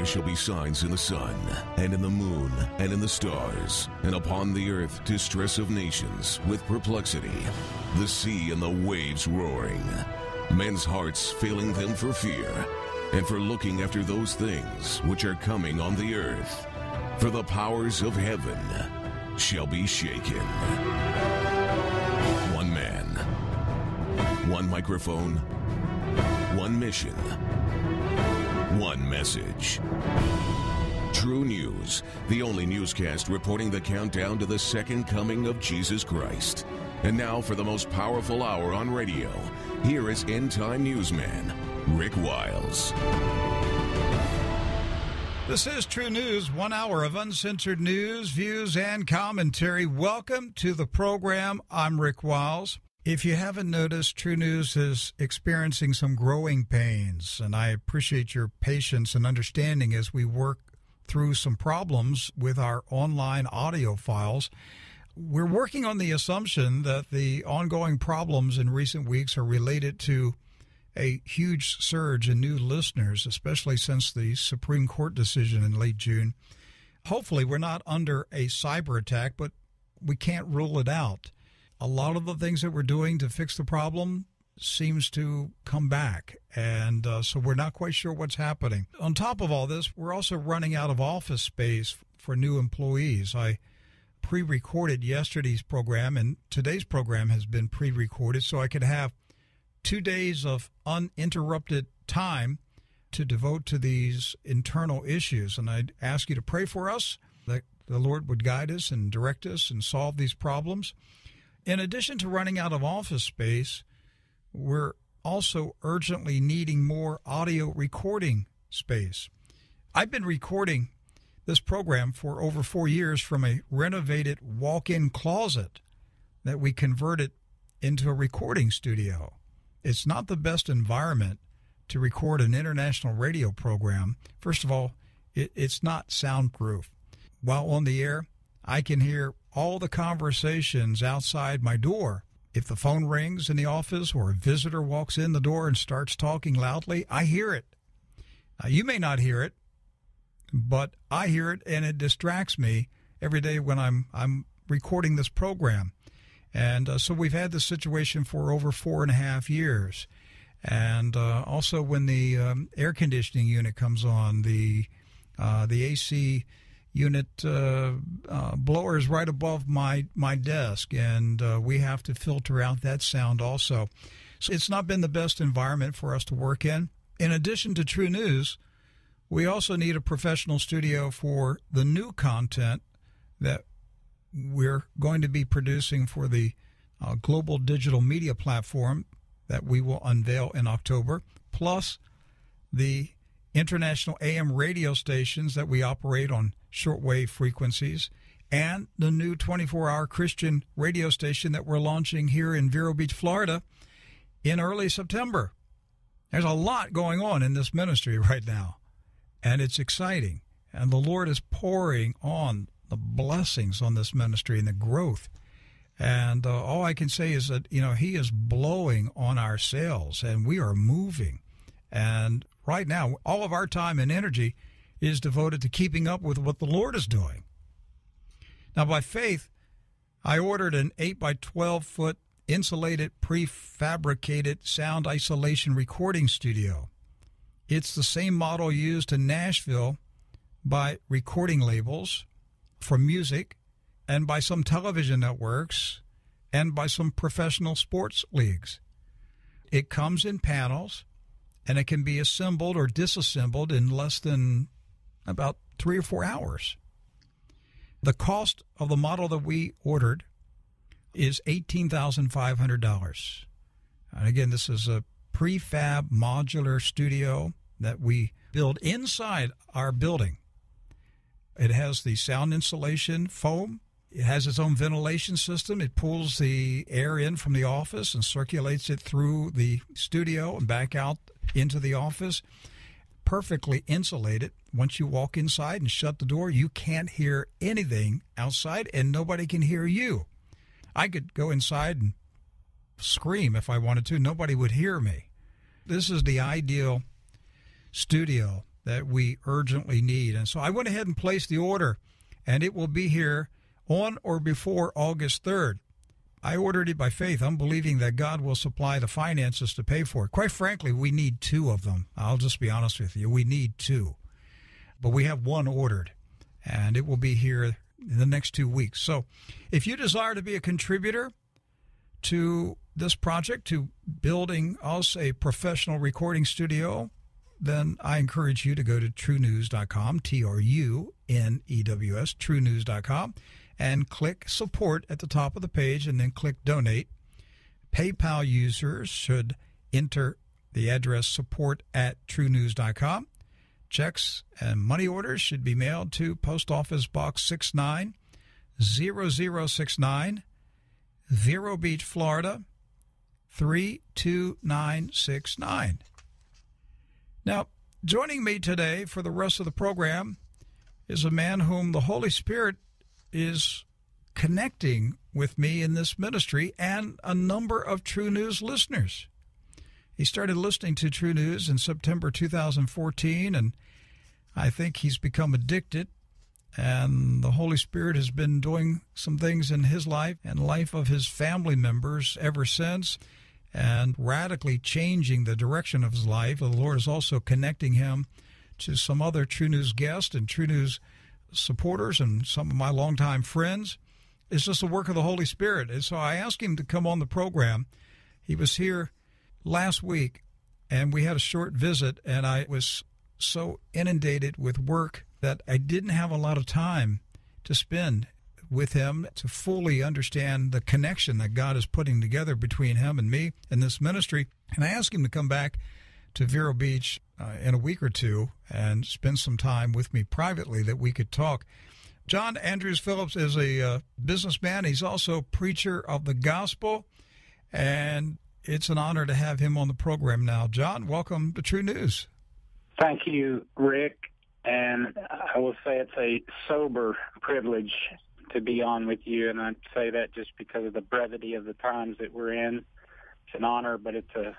There shall be signs in the sun, and in the moon, and in the stars, and upon the earth distress of nations with perplexity, the sea and the waves roaring, men's hearts failing them for fear, and for looking after those things which are coming on the earth. For the powers of heaven shall be shaken. One man, one microphone, one mission, one message. True News, the only newscast reporting the countdown to the second coming of Jesus Christ. And now for the most powerful hour on radio, here is End Time Newsman, Rick Wiles. This is True News, 1 hour of uncensored news, views, and commentary. Welcome to the program. I'm Rick Wiles. If you haven't noticed, True News is experiencing some growing pains, and I appreciate your patience and understanding as we work through some problems with our online audio files. We're working on the assumption that the ongoing problems in recent weeks are related to a huge surge in new listeners, especially since the Supreme Court decision in late June. Hopefully, we're not under a cyber attack, but we can't rule it out. A lot of the things that we're doing to fix the problem seems to come back, and so we're not quite sure what's happening. On top of all this, we're also running out of office space for new employees. I pre-recorded yesterday's program, and today's program has been pre-recorded, so I could have 2 days of uninterrupted time to devote to these internal issues. And I'd ask you to pray for us, that the Lord would guide us and direct us and solve these problems. In addition to running out of office space, we're also urgently needing more audio recording space. I've been recording this program for over 4 years from a renovated walk-in closet that we converted into a recording studio. It's not the best environment to record an international radio program. First of all, it's not soundproof. While on the air, I can hear all the conversations outside my door. If the phone rings in the office or a visitor walks in the door and starts talking loudly, I hear it. Now, you may not hear it, but I hear it, and it distracts me every day when I'm recording this program. And so we've had this situation for over 4.5 years. And also when the air conditioning unit comes on, the AC unit blower is right above my desk, and we have to filter out that sound also. So it's not been the best environment for us to work in. In addition to True News, we also need a professional studio for the new content that we're going to be producing for the global digital media platform that we will unveil in October, plus the international AM radio stations that we operate on shortwave frequencies, and the new 24-hour Christian radio station that we're launching here in Vero Beach, Florida, in early September. There's a lot going on in this ministry right now, and it's exciting. And the Lord is pouring on the blessings on this ministry and the growth. And all I can say is that, you know, He is blowing on our sails, and we are moving. And right now, all of our time and energy is devoted to keeping up with what the Lord is doing. Now, by faith, I ordered an 8 by 12 foot insulated, prefabricated sound isolation recording studio. It's the same model used in Nashville by recording labels for music, and by some television networks, and by some professional sports leagues. It comes in panels, and it can be assembled or disassembled in less than about 3 or 4 hours. The cost of the model that we ordered is $18,500. And again, this is a prefab modular studio that we build inside our building. It has the sound insulation foam. It has its own ventilation system. It pulls the air in from the office and circulates it through the studio and back out into the office. Perfectly insulated. Once you walk inside and shut the door, you can't hear anything outside, and nobody can hear you. I could go inside and scream if I wanted to. Nobody would hear me. This is the ideal studio that we urgently need. And so I went ahead and placed the order, and it will be here on or before August 3rd. I ordered it by faith. I'm believing that God will supply the finances to pay for it. Quite frankly, we need two of them. I'll just be honest with you. We need two. But we have one ordered, and it will be here in the next 2 weeks. So if you desire to be a contributor to this project, to building us a professional recording studio, then I encourage you to go to truenews.com, TRUNEWS, truenews.com, and click support at the top of the page, and then click donate. PayPal users should enter the address support@truenews.com. Checks and money orders should be mailed to Post Office Box 690069, Vero Beach, Florida, 32969. Now, joining me today for the rest of the program is a man whom the Holy Spirit is connecting with me in this ministry and a number of True News listeners. He started listening to True News in September 2014, and I think he's become addicted, and the Holy Spirit has been doing some things in his life and life of his family members ever since, and radically changing the direction of his life. The Lord is also connecting him to some other True News guests and True News supporters and some of my longtime friends. It's just the work of the Holy Spirit. And so I asked him to come on the program. He was here last week, and we had a short visit, and I was so inundated with work that I didn't have a lot of time to spend with him to fully understand the connection that God is putting together between him and me and this ministry. And I asked him to come back to Vero Beach in a week or two and spend some time with me privately that we could talk. John Andrews Phillips is a businessman. He's also a preacher of the gospel, and it's an honor to have him on the program now. John, welcome to True News. Thank you, Rick, and I will say it's a sober privilege to be on with you, and I say that just because of the brevity of the times that we're in. It's an honor, but it's a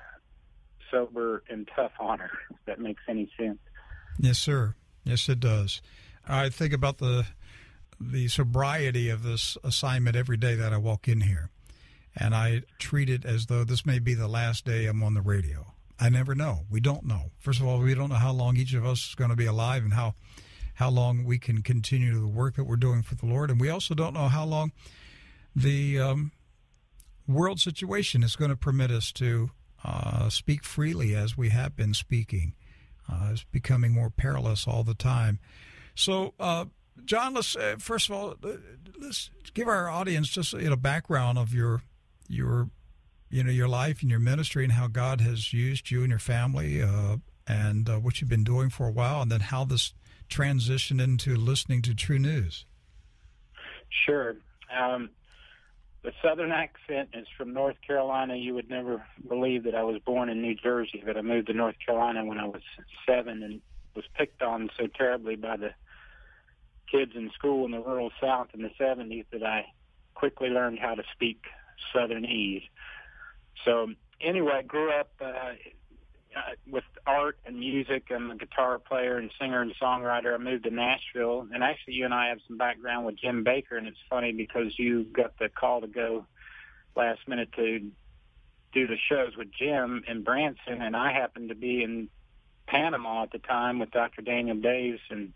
sober and tough honor, if that makes any sense. Yes, sir. Yes, it does. I think about the sobriety of this assignment every day that I walk in here, and I treat it as though this may be the last day I'm on the radio. I never know. We don't know. First of all, we don't know how long each of us is going to be alive and how long we can continue the work that we're doing for the Lord. And we also don't know how long the world situation is going to permit us to speak freely as we have been speaking. It's becoming more perilous all the time. So, John, let's first of all, let's give our audience just a background of your life and your ministry and how God has used you and your family and what you've been doing for a while, and then how this transitioned into listening to True News. Sure. The Southern accent is from North Carolina. You would never believe that I was born in New Jersey, but I moved to North Carolina when I was 7 and was picked on so terribly by the kids in school in the rural South in the 70s that I quickly learned how to speak Southernese. So anyway, I grew up with art and music. I'm a guitar player and singer and songwriter. I moved to Nashville, and actually you and I have some background with Jim Bakker, and it's funny because you got the call to go last minute to do the shows with Jim in Branson, and I happened to be in Panama at the time with Dr. Daniel Davis and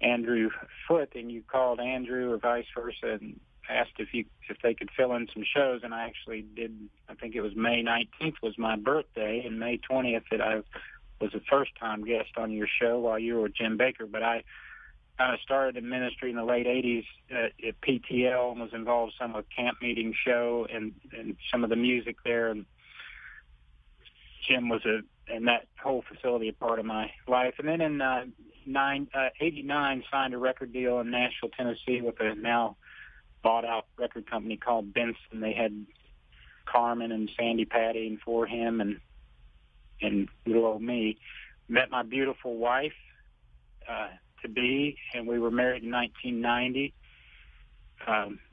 Andrew Foote, and you called Andrew or vice versa and asked if they could fill in some shows, and I actually did. I think it was May 19th was my birthday, and May 20th that I was a first-time guest on your show while you were with Jim Bakker. But I started in ministry in the late 80s at PTL and was involved in some of camp meeting show and some of the music there, and Jim was and that whole facility a part of my life. And then in 89, signed a record deal in Nashville, Tennessee with a now bought-out record company called Benson. They had Carmen and Sandy Patty and For Him and little old me. Met my beautiful wife to be, and we were married in 1990.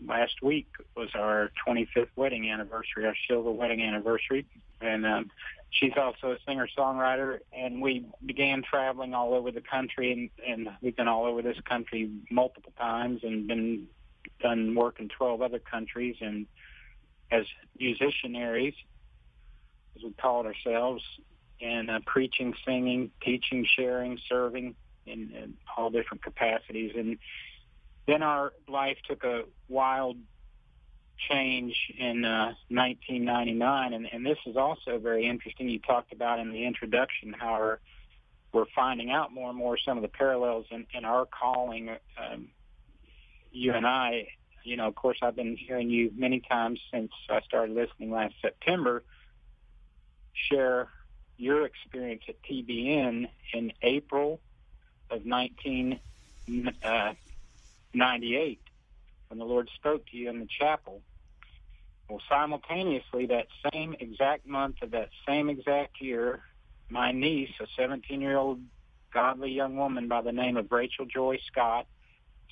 Last week was our 25th wedding anniversary, our silver wedding anniversary, and She's also a singer-songwriter, and we began traveling all over the country, and we've been all over this country multiple times and been done work in 12 other countries and as musicianaries, as we called ourselves, and preaching, singing, teaching, sharing, serving in all different capacities. And then our life took a wild change in 1999, and this is also very interesting. You talked about in the introduction how we're finding out more and more some of the parallels in our calling. You and I, you know, of course, I've been hearing you many times since I started listening last September, share your experience at TBN in April of 1998 when the Lord spoke to you in the chapel. Well, simultaneously, that same exact month of that same exact year, my niece, a 17-year-old godly young woman by the name of Rachel Joy Scott,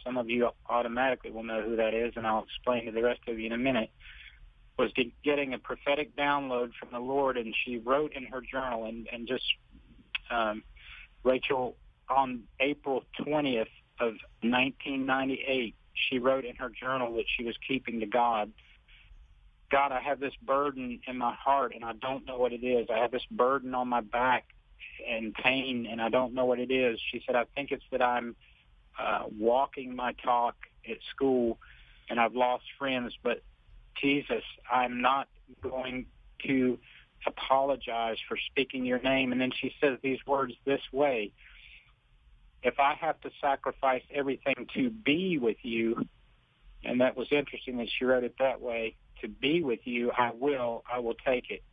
some of you automatically will know who that is, and I'll explain to the rest of you in a minute, was getting a prophetic download from the Lord, and she wrote in her journal, and just, Rachel, on April 20th of 1998, she wrote in her journal that she was keeping to God. God, I have this burden in my heart, and I don't know what it is. I have this burden on my back and pain, and I don't know what it is. She said, I think it's that I'm walking my talk at school, and I've lost friends, but Jesus, I'm not going to apologize for speaking your name. And then she says these words this way: if I have to sacrifice everything to be with you, and that was interesting that she wrote it that way, to be with you, I will take it.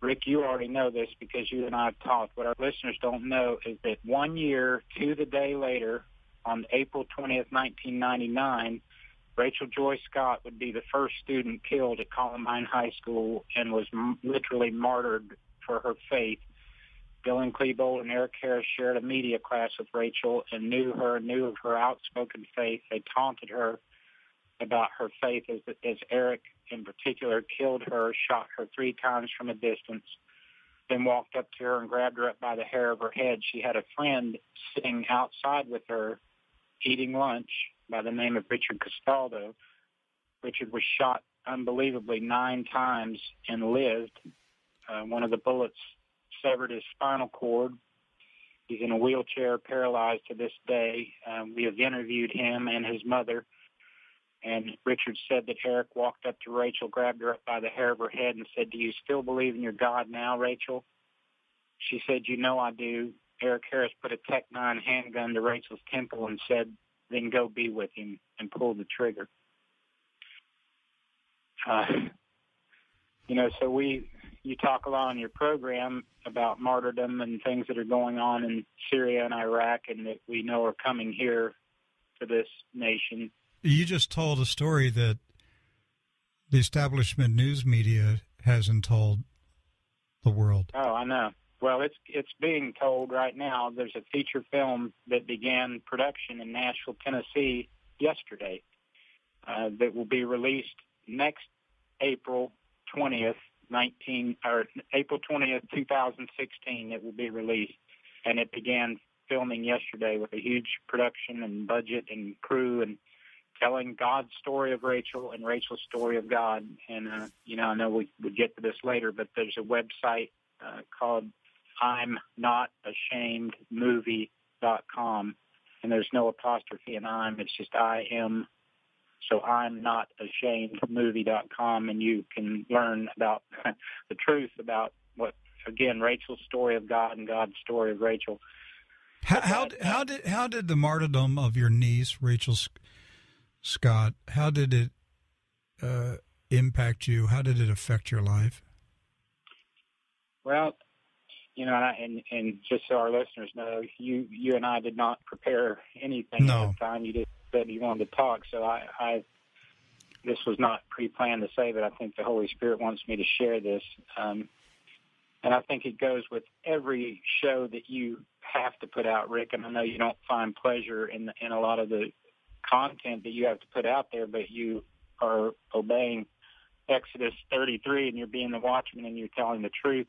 Rick, you already know this because you and I have talked. What our listeners don't know is that 1 year to the day later, on April 20th, 1999, Rachel Joy Scott would be the first student killed at Columbine High School and was literally martyred for her faith. Dylan Klebold and Eric Harris shared a media class with Rachel and knew of her outspoken faith. They taunted her about her faith as Eric, in particular, killed her, shot her 3 times from a distance, then walked up to her and grabbed her up by the hair of her head. She had a friend sitting outside with her eating lunch by the name of Richard Castaldo. Richard was shot unbelievably 9 times and lived. One of the bullets severed his spinal cord. He's in a wheelchair, paralyzed to this day. We have interviewed him and his mother, and Richard said that Eric walked up to Rachel, grabbed her up by the hair of her head, and said, do you still believe in your God now, Rachel? She said, you know I do. Eric Harris put a Tech-9 handgun to Rachel's temple and said, then go be with him, and pulled the trigger. So you talk a lot on your program about martyrdom and things that are going on in Syria and Iraq and that we know are coming here to this nation. You just told a story that the establishment news media hasn't told the world. Oh, I know. Well, it's being told right now. There's a feature film that began production in Nashville, Tennessee yesterday that will be released next April 20th, 2016. It will be released, and it began filming yesterday with a huge production and budget and crew and telling God's story of Rachel and Rachel's story of God. And, I know we would get to this later, but there's a website called I'm Not Ashamed Movie.com, and there's no apostrophe in I'm. It's just I-M. So I'm Not Ashamed Movie.com, and you can learn about the truth about what, again, Rachel's story of God and God's story of Rachel. How did the martyrdom of your niece, Rachel Scott, how did it impact you? How did it affect your life? Well, and just so our listeners know, you and I did not prepare anything at the time. You just said you wanted to talk, so I this was not pre-planned to say, but I think the Holy Spirit wants me to share this. And I think it goes with every show that you have to put out, Rick, and I know you don't find pleasure in a lot of the content that you have to put out there, but you are obeying Exodus 33 and you're being the watchman and you're telling the truth.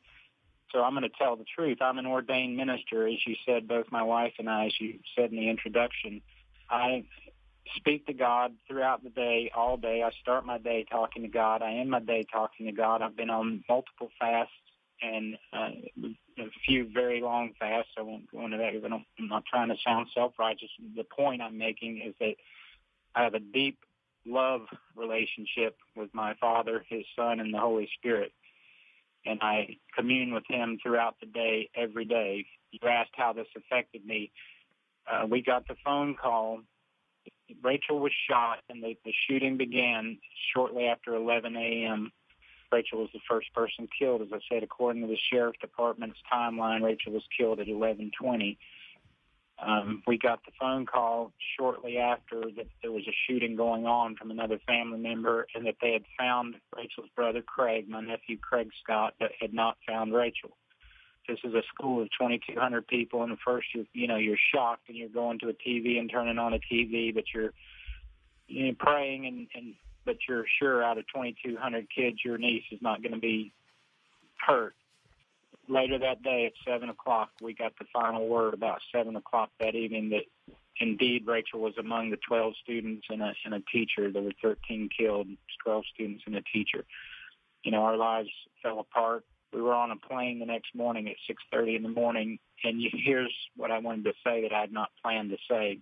So I'm going to tell the truth. I'm an ordained minister, as you said, both my wife and I, as you said in the introduction. I speak to God throughout the day, all day. I start my day talking to God. I end my day talking to God. I've been on multiple fasts and a few very long fasts. I won't go into that because I'm not trying to sound self-righteous. The point I'm making is that I have a deep love relationship with my Father, His Son, and the Holy Spirit. And I commune with Him throughout the day, every day. You asked how this affected me. We got the phone call. Rachel was shot, and the shooting began shortly after 11 a.m. Rachel was the first person killed. As I said, according to the Sheriff's Department's timeline, Rachel was killed at 11:20. We got the phone call shortly after that there was a shooting going on from another family member, and that they had found Rachel's brother, Craig, my nephew, Craig Scott, but had not found Rachel. This is a school of 2,200 people, and at first, you're shocked, and you're going to a TV and turning on a TV, but you're praying, but you're sure out of 2,200 kids, your niece is not going to be hurt. Later that day at 7 o'clock, we got the final word about 7 o'clock that evening that indeed Rachel was among the 12 students and a teacher. There were 13 killed, 12 students and a teacher. You know, our lives fell apart. We were on a plane the next morning at 6:30 in the morning, and here's what I wanted to say that I had not planned to say.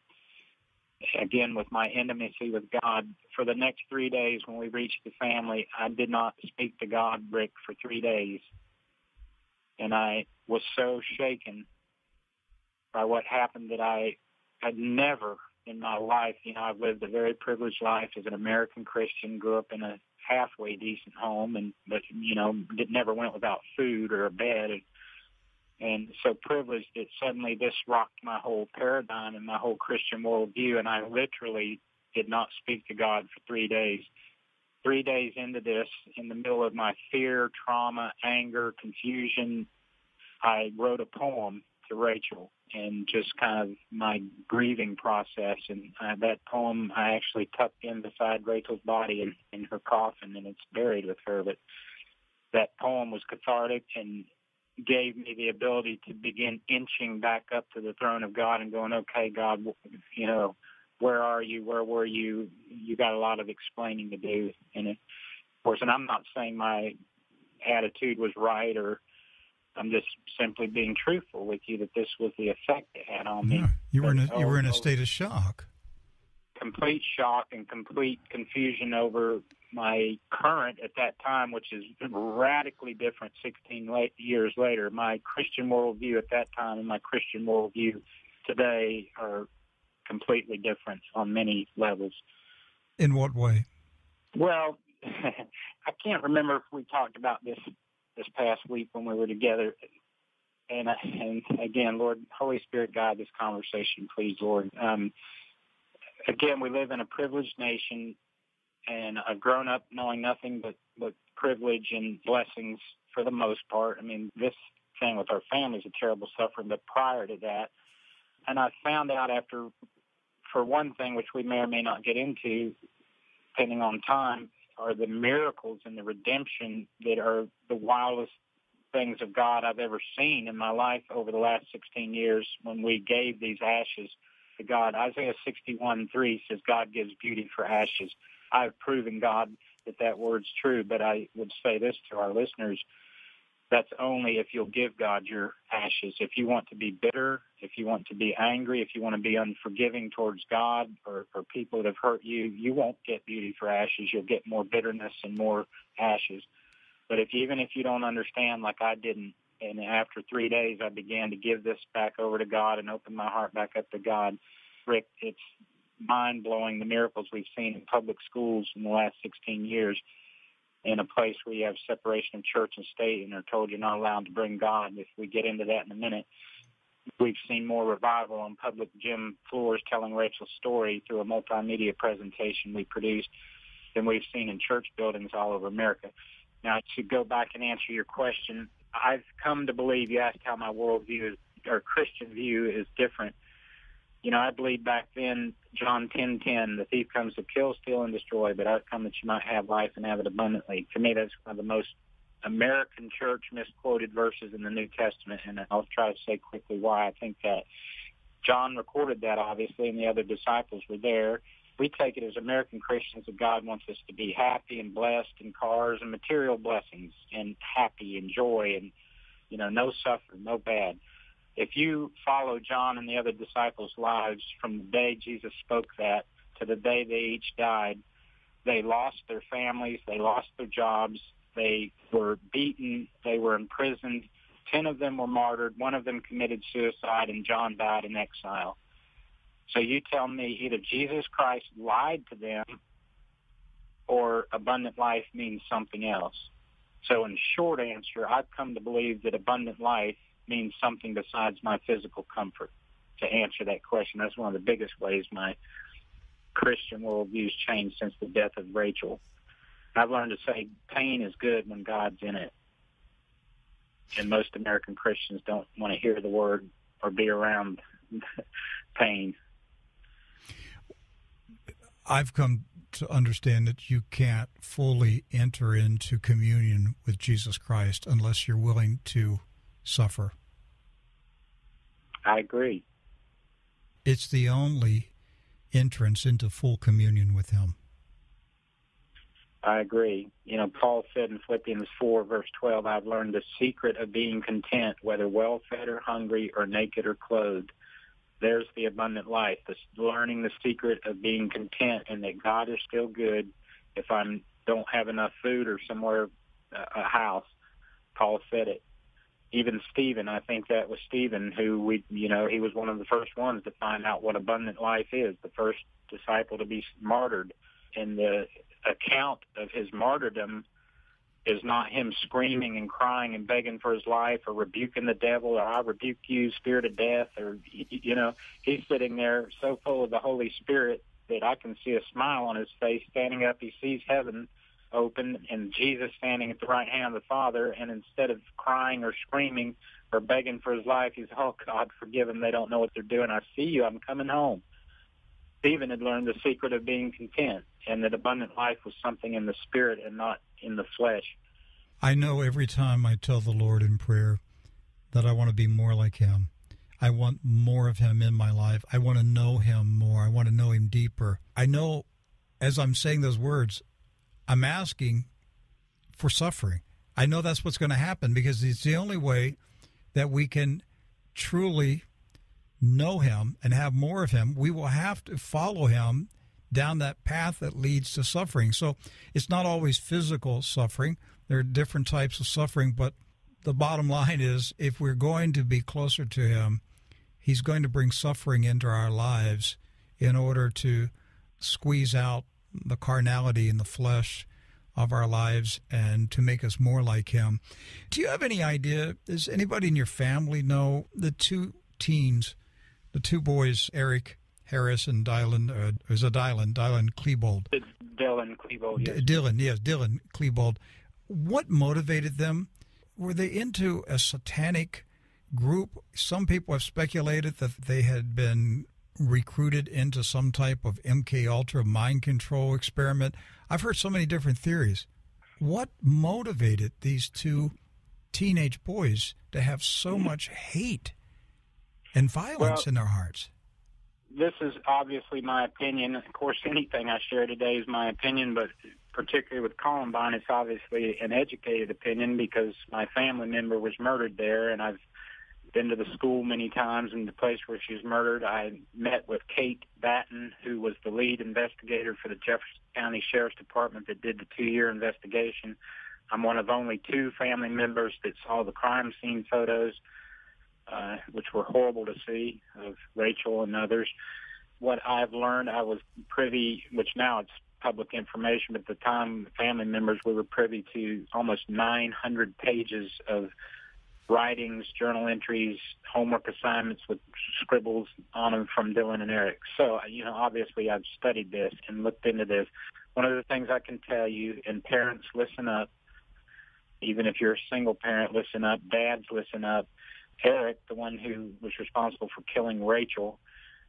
Again, with my intimacy with God, for the next 3 days when we reached the family, I did not speak to God, Rick, for 3 days. And I was so shaken by what happened that I had never in my life, I've lived a very privileged life as an American Christian, grew up in a halfway decent home, but never went without food or a bed. And so privileged that suddenly this rocked my whole paradigm and my whole Christian worldview, and I literally did not speak to God for 3 days. 3 days into this, in the middle of my fear, trauma, anger, confusion, I wrote a poem to Rachel and just kind of my grieving process. And that poem I actually tucked in beside Rachel's body in her coffin, and it's buried with her. But that poem was cathartic and gave me the ability to begin inching back up to the throne of God and going, okay, God, where are you? Where were you? You got a lot of explaining to do. And of course, and I'm not saying my attitude was right, or I'm just simply being truthful with you that this was the effect it had on me. Yeah. You were in a state of shock. Complete shock and complete confusion over my current at that time, which is radically different 16 years later. My Christian worldview at that time and my Christian worldview today are completely different on many levels. In what way? Well, I can't remember if we talked about this past week when we were together. And again, Lord, Holy Spirit, guide this conversation, please, Lord. Again, we live in a privileged nation, and I've grown up knowing nothing but privilege and blessings for the most part. I mean, this thing with our family is a terrible suffering, but prior to that, and I found out after, for one thing, which we may or may not get into, depending on time, are the miracles and the redemption that are the wildest things of God I've ever seen in my life over the last 16 years when we gave these ashes to God. Isaiah 61:3 says, God gives beauty for ashes. I've proven, God, that word's true, but I would say this to our listeners. That's only if you'll give God your ashes. If you want to be bitter, if you want to be angry, if you want to be unforgiving towards God or people that have hurt you, you won't get beauty for ashes. You'll get more bitterness and more ashes. But even if you don't understand like I didn't, and after 3 days I began to give this back over to God and open my heart back up to God, Rick, it's mind-blowing the miracles we've seen in public schools in the last 16 years. In a place where you have separation of church and state and are told you're not allowed to bring God. If we get into that in a minute, we've seen more revival on public gym floors telling Rachel's story through a multimedia presentation we produced than we've seen in church buildings all over America. Now, to go back and answer your question, I've come to believe, you asked how my worldview is, or Christian view is different. I believe back then, John 10:10, the thief comes to kill, steal, and destroy, but I've come that you might have life and have it abundantly. To me, that's one of the most American church misquoted verses in the New Testament, and I'll try to say quickly why I think that. John recorded that, obviously, and the other disciples were there. We take it as American Christians that God wants us to be happy and blessed and cars and material blessings and happy and joy and, you know, no suffering, no bad. If you follow John and the other disciples' lives from the day Jesus spoke that to the day they each died, they lost their families, they lost their jobs, they were beaten, they were imprisoned. 10 of them were martyred, one of them committed suicide, and John died in exile. So you tell me either Jesus Christ lied to them or abundant life means something else. So in short answer, I've come to believe that abundant life means something besides my physical comfort, to answer that question. That's one of the biggest ways my Christian worldview's changed since the death of Rachel. I've learned to say pain is good when God's in it. And most American Christians don't want to hear the word or be around pain. I've come to understand that you can't fully enter into communion with Jesus Christ unless you're willing to suffer. I agree. It's the only entrance into full communion with him. I agree. You know, Paul said in Philippians 4, verse 12, I've learned the secret of being content, whether well-fed or hungry or naked or clothed. There's the abundant life, the learning the secret of being content and that God is still good if I don't have enough food or somewhere, a house. Paul said it. Even Stephen, I think that was Stephen who, he was one of the first ones to find out what abundant life is, the first disciple to be martyred. And the account of his martyrdom is not him screaming and crying and begging for his life or rebuking the devil or I rebuke you, spirit of death, or, you know, he's sitting there so full of the Holy Spirit that I can see a smile on his face standing up. He sees heaven open and Jesus standing at the right hand of the Father, and instead of crying or screaming or begging for his life, he's, oh, God, forgive them. They don't know what they're doing. I see you. I'm coming home. Stephen had learned the secret of being content and that abundant life was something in the spirit and not in the flesh. I know every time I tell the Lord in prayer that I want to be more like him. I want more of him in my life. I want to know him more. I want to know him deeper. I know as I'm saying those words, I'm asking for suffering. I know that's what's going to happen because it's the only way that we can truly know him and have more of him. We will have to follow him down that path that leads to suffering. So it's not always physical suffering. There are different types of suffering, but the bottom line is if we're going to be closer to him, he's going to bring suffering into our lives in order to squeeze out the carnality and the flesh of our lives and to make us more like him. Do you have any idea, does anybody in your family know the two teens, the two boys, Eric Harris and Dylan Klebold. Dylan Klebold, yes. Dylan Klebold. What motivated them? Were they into a satanic group? Some people have speculated that they had been recruited into some type of MK Ultra mind control experiment. I've heard so many different theories. What motivated these two teenage boys to have so much hate and violence in their hearts? This is obviously my opinion. Of course, anything I share today is my opinion, but particularly with Columbine, it's obviously an educated opinion because my family member was murdered there, and I've been to the school many times and the place where she was murdered. I met with Kate Batten, who was the lead investigator for the Jefferson County Sheriff's Department that did the 2-year investigation. I'm one of only two family members that saw the crime scene photos, which were horrible to see, of Rachel and others. What I've learned, I was privy, which now it's public information, but at the time, family members, we were privy to almost 900 pages of writings, journal entries, homework assignments with scribbles on them from Dylan and Eric. So, obviously I've studied this and looked into this. One of the things I can tell you, and parents, listen up. Even if you're a single parent, listen up. Dads, listen up. Eric, the one who was responsible for killing Rachel,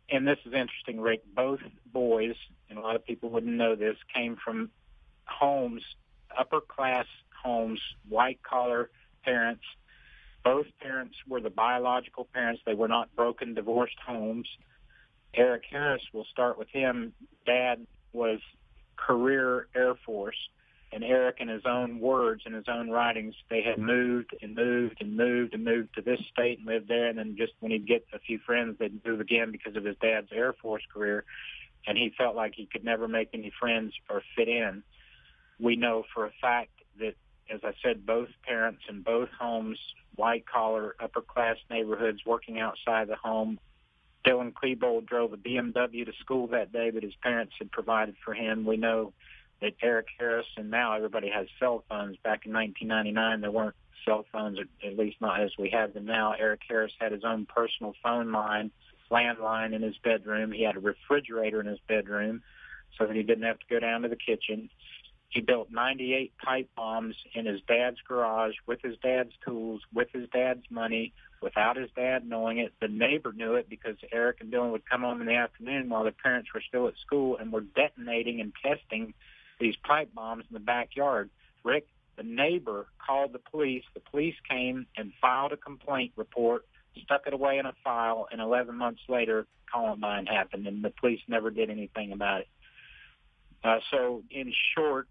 and this is interesting, Rick, both boys, and a lot of people wouldn't know this, came from homes, upper-class homes, white-collar parents. Both parents were the biological parents. They were not broken, divorced homes. Eric Harris, we'll start with him. Dad was career Air Force, and Eric, in his own words, in his own writings, they had moved to this state and lived there, and then just when he'd get a few friends, they'd move again because of his dad's Air Force career, and he felt like he could never make any friends or fit in. We know for a fact that, as I said, both parents in both homes, white-collar, upper-class neighborhoods, working outside the home. Dylan Klebold drove a BMW to school that day that his parents had provided for him. We know that Eric Harris, and now everybody has cell phones. Back in 1999, there weren't cell phones, at least not as we have them now. Eric Harris had his own personal phone line, landline in his bedroom. He had a refrigerator in his bedroom so that he didn't have to go down to the kitchen. He built 98 pipe bombs in his dad's garage with his dad's tools, with his dad's money, without his dad knowing it. The neighbor knew it because Eric and Dylan would come home in the afternoon while their parents were still at school and were detonating and testing these pipe bombs in the backyard. Rick, the neighbor, called the police. The police came and filed a complaint report, stuck it away in a file, and 11 months later, Columbine happened, and the police never did anything about it. So, in short,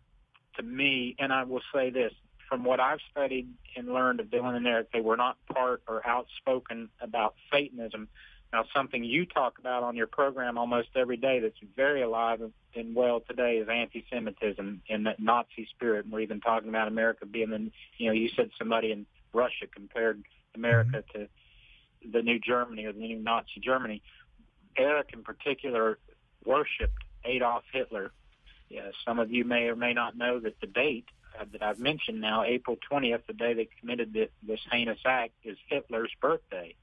to me, and I will say this, from what I've studied and learned of Dylan and Eric, they were not part or outspoken about Satanism. Now, something you talk about on your program almost every day that's very alive and well today is anti-Semitism and that Nazi spirit. And we're even talking about America being in, you know, you said somebody in Russia compared America to the new Germany or the new Nazi Germany. Eric, in particular, worshipped Adolf Hitler. Yeah, some of you may or may not know that the date that I've mentioned now, April 20th, the day they committed this heinous act, is Hitler's birthday.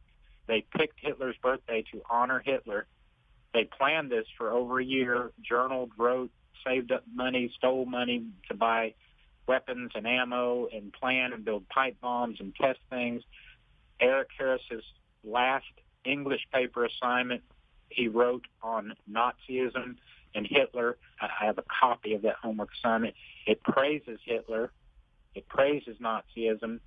They picked Hitler's birthday to honor Hitler. They planned this for over a year, journaled, wrote, saved up money, stole money to buy weapons and ammo and plan and build pipe bombs and test things. Eric Harris's last English paper assignment he wrote on Nazism and Hitler. I have a copy of that homework assignment. It praises Hitler. It praises Nazism.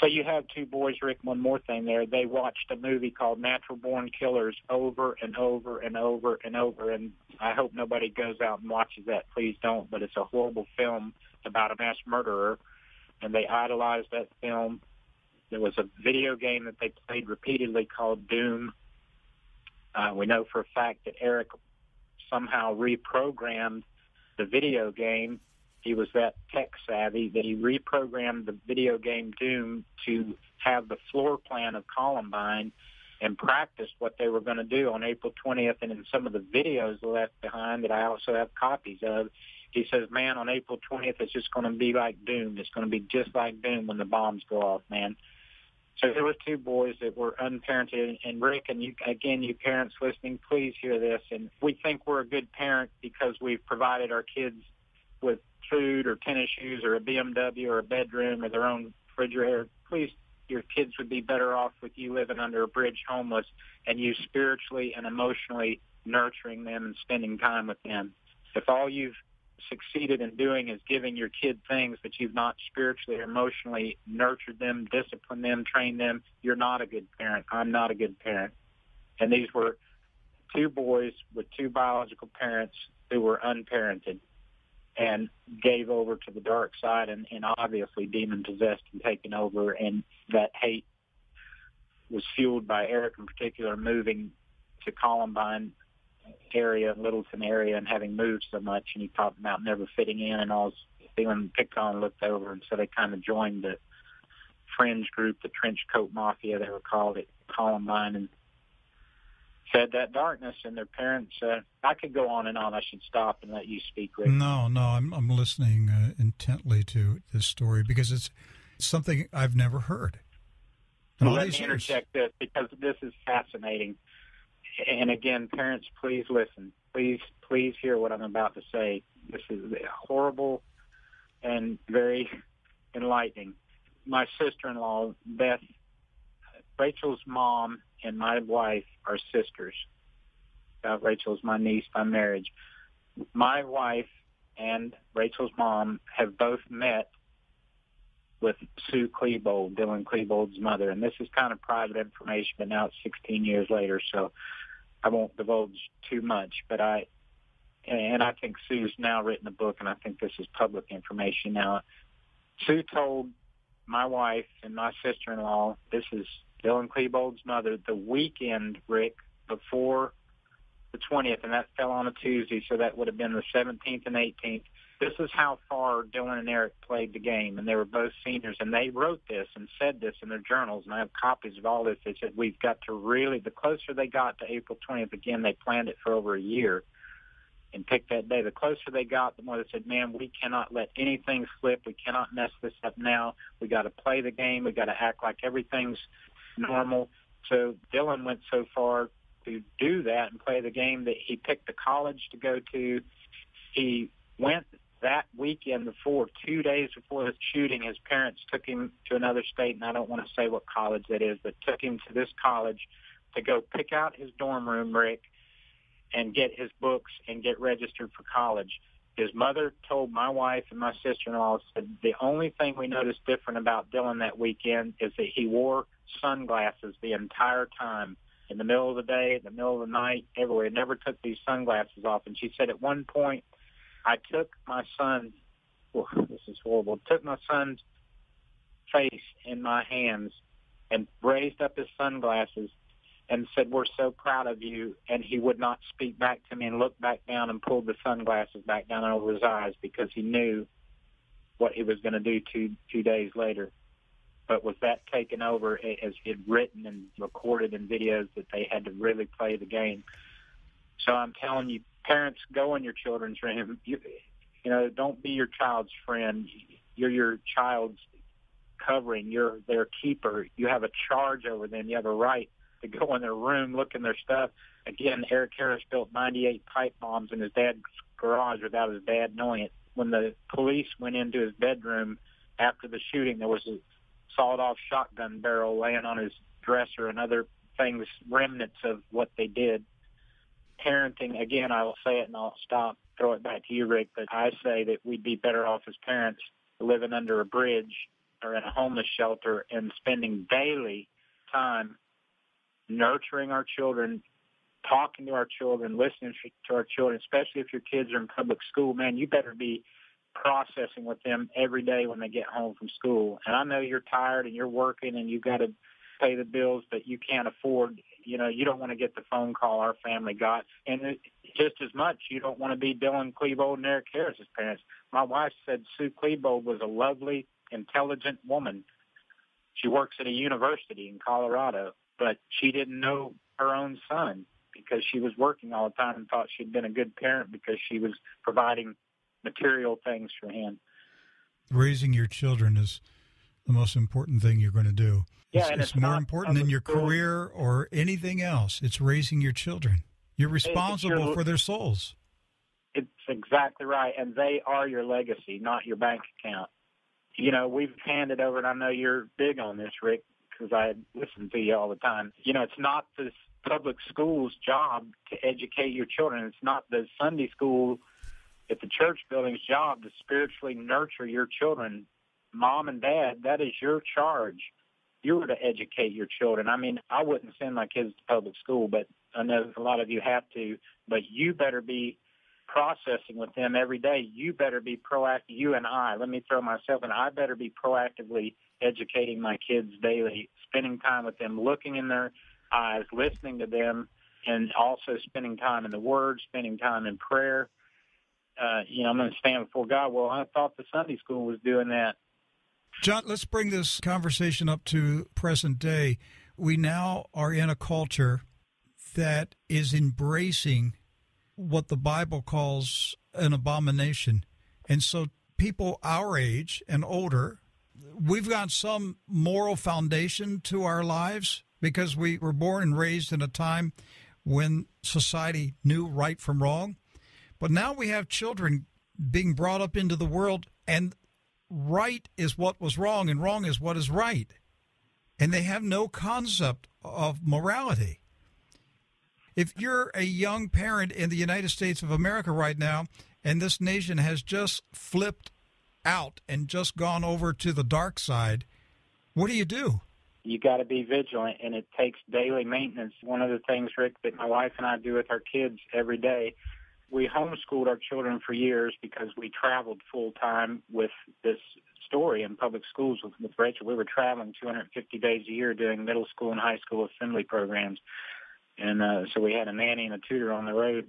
So you have two boys, Rick, one more thing there. They watched a movie called Natural Born Killers over and over and over and over, and I hope nobody goes out and watches that. Please don't, but it's a horrible film about a mass murderer, and they idolized that film. There was a video game that they played repeatedly called Doom. We know for a fact that Eric somehow reprogrammed the video game. He was that tech savvy that he reprogrammed the video game Doom to have the floor plan of Columbine and practiced what they were going to do on April 20th. And in some of the videos left behind that I also have copies of, he says, man, on April 20th, it's just going to be like Doom. It's going to be just like Doom when the bombs go off, man. So there were two boys that were unparented. And Rick, and you, again, you parents listening, please hear this. And we think we're a good parent because we've provided our kids with food or tennis shoes or a BMW or a bedroom or their own refrigerator. Please, your kids would be better off with you living under a bridge homeless and you spiritually and emotionally nurturing them and spending time with them. If all you've succeeded in doing is giving your kid things that you've not spiritually or emotionally nurtured them, disciplined them, trained them, you're not a good parent. I'm not a good parent. And these were two boys with two biological parents who were unparented and gave over to the dark side and obviously demon-possessed and taken over. And that hate was fueled by Eric in particular moving to Columbine area, Littleton area, and having moved so much. And he talked about never fitting in and all, feeling picked on, looked over. And so they kind of joined the fringe group, the trench coat mafia, they were called at Columbine, and fed that darkness, and their parents. I could go on and on. I should stop and let you speak, Rick. No, I'm listening intently to this story because it's something I've never heard. Well, let me interject this because this is fascinating. And again, parents, please listen. Please hear what I'm about to say. This is horrible and very enlightening. My sister-in-law, Beth, Rachel's mom, and my wife are sisters. Rachel's my niece by marriage. My wife and Rachel's mom have both met with Sue Klebold, Dylan Klebold's mother. And this is kind of private information, but now it's 16 years later, so I won't divulge too much. But I think Sue's now written a book, and I think this is public information now. Sue told my wife and my sister-in-law, this is Dylan Klebold's mother, the weekend, Rick, before the 20th, and that fell on a Tuesday, so that would have been the 17th and 18th. This is how far Dylan and Eric played the game, and they were both seniors, and they wrote this and said this in their journals, and I have copies of all this. They said, we've got to really, the closer they got to April 20th, again, they planned it for over a year and picked that day. The closer they got, the more they said, man, we cannot let anything slip. We cannot mess this up now. We got to play the game. We got to act like everything's normal. So Dylan went so far to do that and play the game that he picked the college to go to. He went that weekend before, 2 days before the shooting. His parents took him to another state, and I don't want to say what college that is, but took him to this college to go pick out his dorm room, Rick, and get his books and get registered for college. His mother told my wife and my sister-in-law, said the only thing we noticed different about Dylan that weekend is that he wore sunglasses the entire time. In the middle of the day, in the middle of the night, everywhere. He never took these sunglasses off. And she said at one point, I took my son's, oh, this is horrible, took my son's face in my hands and raised up his sunglasses and said, we're so proud of you. And he would not speak back to me and looked back down and pulled the sunglasses back down over his eyes because he knew what he was going to do two days later. But with that taken over, as he had written and recorded in videos, that they had to really play the game. So I'm telling you, parents, go in your children's room. You know, don't be your child's friend. You're your child's covering. You're their keeper. You have a charge over them. You have a right to go in their room, look in their stuff. Again, Eric Harris built 98 pipe bombs in his dad's garage without his dad knowing it. When the police went into his bedroom after the shooting, there was a sawed-off shotgun barrel laying on his dresser and other things, remnants of what they did. Parenting, again, I will say it and I'll stop, throw it back to you, Rick, but I say that we'd be better off as parents living under a bridge or in a homeless shelter and spending daily time nurturing our children, talking to our children, listening to our children, especially if your kids are in public school. Man, you better be processing with them every day when they get home from school. And I know you're tired and you're working and you've got to pay the bills, but you can't afford, you know, you don't want to get the phone call our family got. And it, just as much, you don't want to be Dylan Klebold and Eric Harris's parents. My wife said Sue Klebold was a lovely, intelligent woman. She works at a university in Colorado, but she didn't know her own son because she was working all the time and thought she'd been a good parent because she was providing material things for him. Raising your children is the most important thing you're going to do. Yeah, it's more important than your career or anything else. It's raising your children. You're responsible for their souls. It's exactly right, and they are your legacy, not your bank account. You know, we've handed over, and I know you're big on this, Rick, because I listen to you all the time. You know, it's not the public school's job to educate your children. It's not the Sunday school at the church building's job to spiritually nurture your children. Mom and dad, that is your charge. You were to educate your children. I mean, I wouldn't send my kids to public school, but I know a lot of you have to. But you better be processing with them every day. You better be proactive. You and I, let me throw myself in. I better be proactively educating my kids daily, spending time with them, looking in their eyes, listening to them, and also spending time in the Word, spending time in prayer. You know, I'm going to stand before God. Well, I thought the Sunday school was doing that. John, let's bring this conversation up to present day. We now are in a culture that is embracing what the Bible calls an abomination. And so people our age and older, we've got some moral foundation to our lives because we were born and raised in a time when society knew right from wrong. But now we have children being brought up into the world, and right is what was wrong, and wrong is what is right. And they have no concept of morality. If you're a young parent in the United States of America right now, and this nation has just flipped out and just gone over to the dark side, what do you do? You got to be vigilant, and it takes daily maintenance. One of the things, Rick, that my wife and I do with our kids every day, we homeschooled our children for years because we traveled full-time with this story in public schools with Rachel. We were traveling 250 days a year doing middle school and high school assembly programs. And so we had a nanny and a tutor on the road.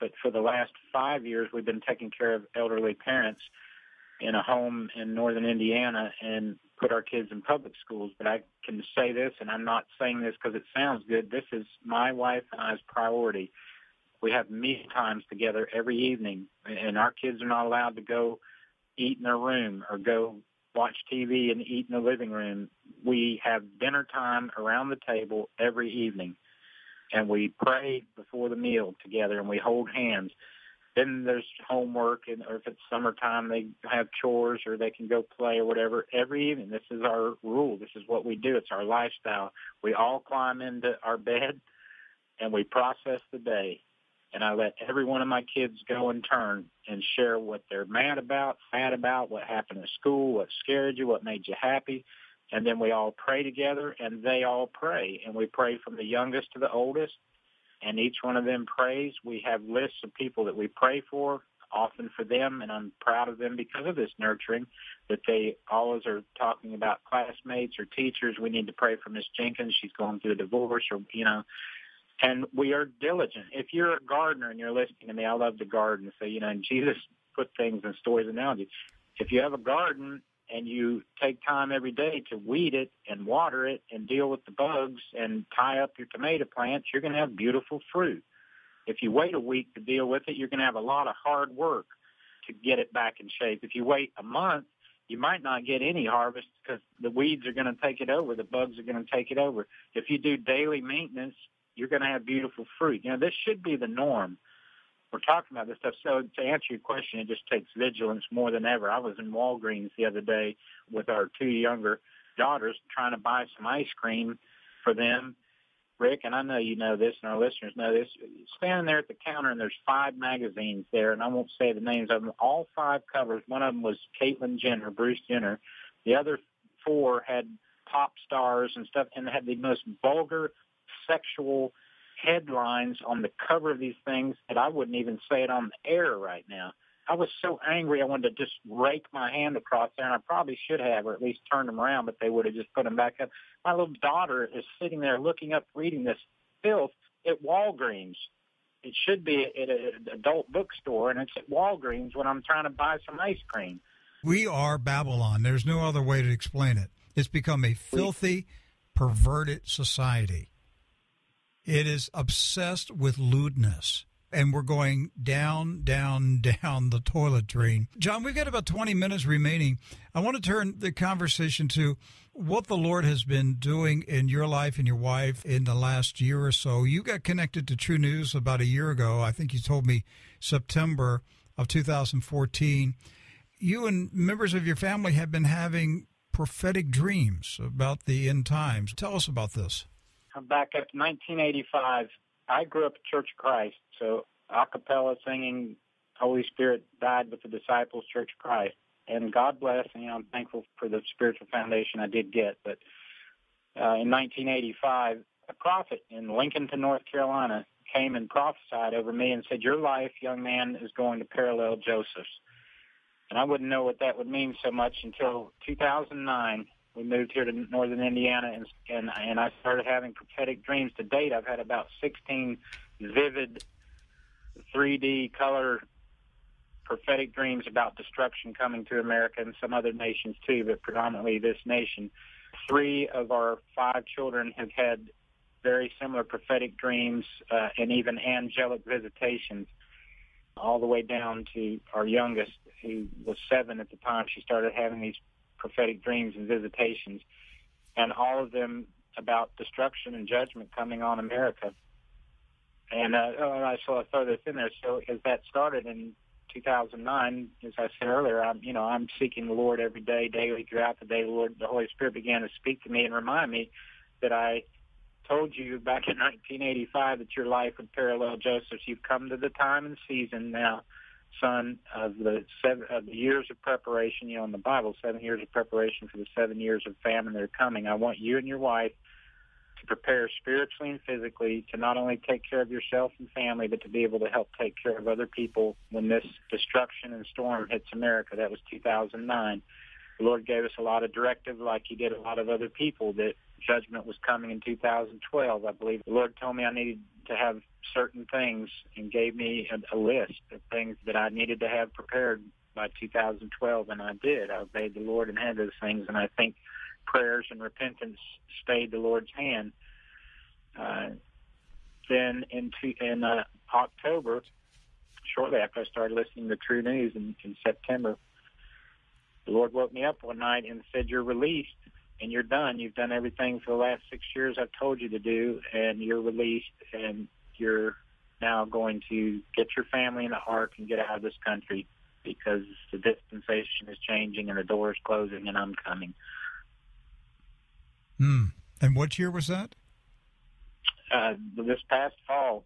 But for the last 5 years, we've been taking care of elderly parents in a home in northern Indiana and put our kids in public schools. But I can say this, and I'm not saying this because it sounds good, this is my wife and I's priority. We have meal times together every evening, and our kids are not allowed to go eat in their room or go watch TV and eat in the living room. We have dinner time around the table every evening, and we pray before the meal together, and we hold hands. Then there's homework, and or if it's summertime, they have chores or they can go play or whatever. Every evening, this is our rule. This is what we do. It's our lifestyle. We all climb into our bed, and we process the day. And I let every one of my kids go in turn and share what they're mad about, sad about, what happened at school, what scared you, what made you happy. And then we all pray together, and they all pray. And we pray from the youngest to the oldest. And each one of them prays. We have lists of people that we pray for, often for them, and I'm proud of them because of this nurturing, that they always are talking about classmates or teachers. We need to pray for Miss Jenkins. She's going through a divorce, or, you know. And we are diligent. If you're a gardener and you're listening to me, I love to garden. So, you know, and Jesus put things in stories and analogies. If you have a garden and you take time every day to weed it and water it and deal with the bugs and tie up your tomato plants, you're going to have beautiful fruit. If you wait a week to deal with it, you're going to have a lot of hard work to get it back in shape. If you wait a month, you might not get any harvest because the weeds are going to take it over. The bugs are going to take it over. If you do daily maintenance, you're going to have beautiful fruit. You know, this should be the norm. We're talking about this stuff. So to answer your question, it just takes vigilance more than ever. I was in Walgreens the other day with our two younger daughters trying to buy some ice cream for them. Rick, and I know you know this and our listeners know this, standing there at the counter and there's five magazines there, and I won't say the names of them, all five covers. One of them was Caitlyn Jenner, Bruce Jenner. The other four had pop stars and stuff, and they had the most vulgar sexual headlines on the cover of these things that I wouldn't even say it on the air right now. I was so angry I wanted to just rake my hand across there, and I probably should have, or at least turned them around, but they would have just put them back up. My little daughter is sitting there looking up, reading this filth at Walgreens. It should be at an adult bookstore, and it's at Walgreens when I'm trying to buy some ice cream. We are Babylon. There's no other way to explain it. It's become a filthy, perverted society. It is obsessed with lewdness, and we're going down, down, down the toilet drain. John, we've got about 20 minutes remaining. I want to turn the conversation to what the Lord has been doing in your life and your wife in the last year or so. You got connected to True News about a year ago. I think you told me September of 2014. You and members of your family have been having prophetic dreams about the end times. Tell us about this. Back up to 1985, I grew up at Church of Christ, so a cappella singing, Holy Spirit died with the disciples, Church of Christ. And God bless, and you know, I'm thankful for the spiritual foundation I did get. But in 1985, a prophet in Lincoln, North Carolina, came and prophesied over me and said, your life, young man, is going to parallel Joseph's. And I wouldn't know what that would mean so much until 2009. We moved here to northern Indiana, and I started having prophetic dreams. To date, I've had about 16 vivid 3D color prophetic dreams about destruction coming to America and some other nations too, but predominantly this nation. 3 of our 5 children have had very similar prophetic dreams and even angelic visitations, all the way down to our youngest, who was 7 at the time. She started having these prophetic dreams and visitations, and all of them about destruction and judgment coming on America. And I saw throw this in there. So as that started in 2009, as I said earlier, I'm seeking the Lord every day, daily throughout the day. The Holy Spirit began to speak to me and remind me that I told you back in 1985 that your life would parallel Joseph's. You've come to the time and season now son of the years of preparation. You know, in the Bible, 7 years of preparation for the 7 years of famine that are coming. I want you and your wife to prepare spiritually and physically to not only take care of yourself and family, but to be able to help take care of other people when this destruction and storm hits America. That was 2009. The Lord gave us a lot of directive, like he did a lot of other people, that judgment was coming in 2012. I believe the Lord told me I needed to have certain things and gave me a list of things that I needed to have prepared by 2012, and I did. I obeyed the Lord and had those things, and I think prayers and repentance stayed the Lord's hand. Then in October, shortly after I started listening to True News in September, the Lord woke me up one night and said, "You're released and you're done. You've done everything for the last 6 years I've told you to do, and you're released, and you're now going to get your family in the ark and get out of this country because the dispensation is changing and the door is closing and I'm coming." And what year was that? This past fall,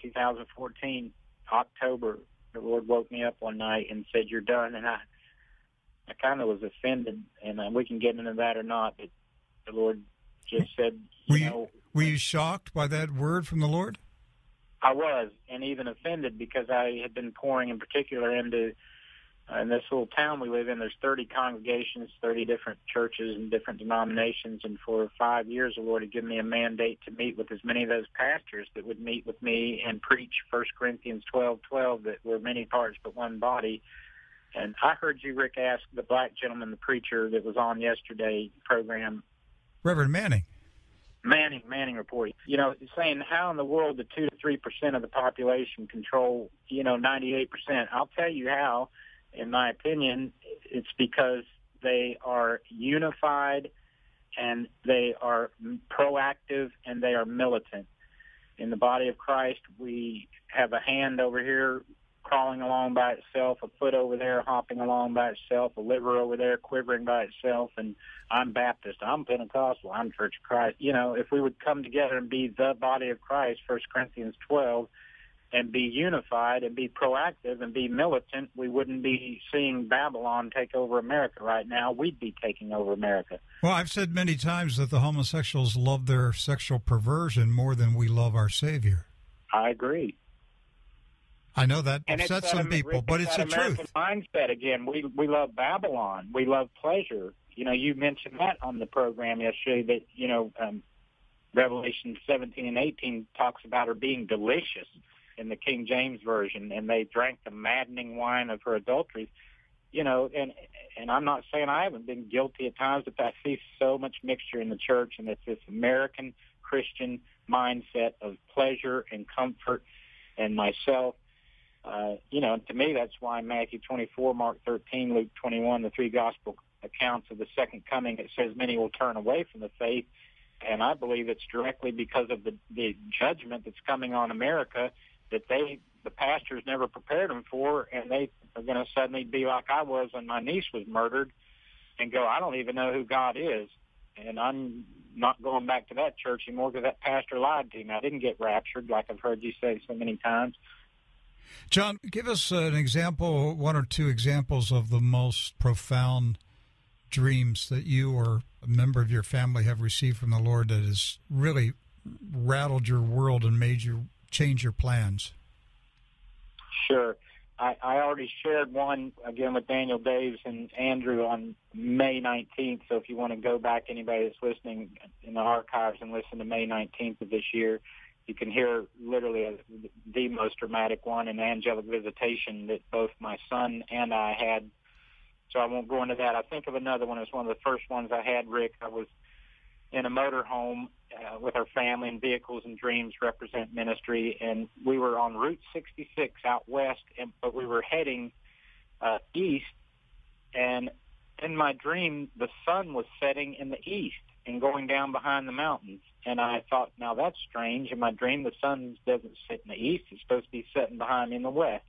2014, October, the Lord woke me up one night and said, "You're done," and I kind of was offended, and we can get into that or not, but the Lord just said, Were you shocked by that word from the Lord? I was, and even offended, because I had been pouring in particular into, in this little town we live in, there's 30 congregations, 30 different churches and different denominations, and for 5 years the Lord had given me a mandate to meet with as many of those pastors that would meet with me and preach First Corinthians 12:12, that were many parts but one body. And I heard you, Rick, ask the black gentleman, the preacher that was on yesterday's program. Reverend Manning. Manning reporting. You know, saying how in the world the 2 to 3% of the population control, 98%. I'll tell you how, in my opinion, it's because they are unified and they are proactive and they are militant. In the body of Christ, we have a hand over here crawling along by itself, a foot over there hopping along by itself, a liver over there quivering by itself, and I'm Baptist, I'm Pentecostal, I'm Church of Christ. You know, if we would come together and be the body of Christ, 1 Corinthians 12, and be unified and be proactive and be militant, we wouldn't be seeing Babylon take over America right now. We'd be taking over America. Well, I've said many times that the homosexuals love their sexual perversion more than we love our Savior. I agree. I know that upsets some people, but it's the truth. It's that American mindset again. We love Babylon. We love pleasure. You know, you mentioned that on the program yesterday that, Revelation 17 and 18 talks about her being delicious in the King James Version, and they drank the maddening wine of her adulteries. You know, and I'm not saying I haven't been guilty at times, but I see so much mixture in the church, and it's this American Christian mindset of pleasure and comfort and myself. To me, that's why Matthew 24, Mark 13, Luke 21, the three gospel accounts of the second coming, it says many will turn away from the faith. And I believe it's directly because of the judgment that's coming on America that the pastors never prepared them for, and they are going to suddenly be like I was when my niece was murdered and go, I don't even know who God is, and I'm not going back to that church anymore because that pastor lied to me. I didn't get raptured like I've heard you say so many times. John, give us an example, one or two examples of the most profound dreams that you or a member of your family have received from the Lord that has really rattled your world and made you change your plans. Sure. I already shared one, again, with Daniel Davis and Andrew on May 19th. So if you want to go back, anybody that's listening in the archives and listen to May 19th of this year, you can hear literally the most dramatic one, an angelic visitation that both my son and I had. So I won't go into that. I think of another one. It was one of the first ones I had, Rick. I was in a motorhome with our family, and Vehicles and Dreams represent ministry. And we were on Route 66 out west, but we were heading east. And in my dream, the sun was setting in the east and going down behind the mountains. And I thought, now that's strange. In my dream, the sun doesn't sit in the east. It's supposed to be setting behind me in the west.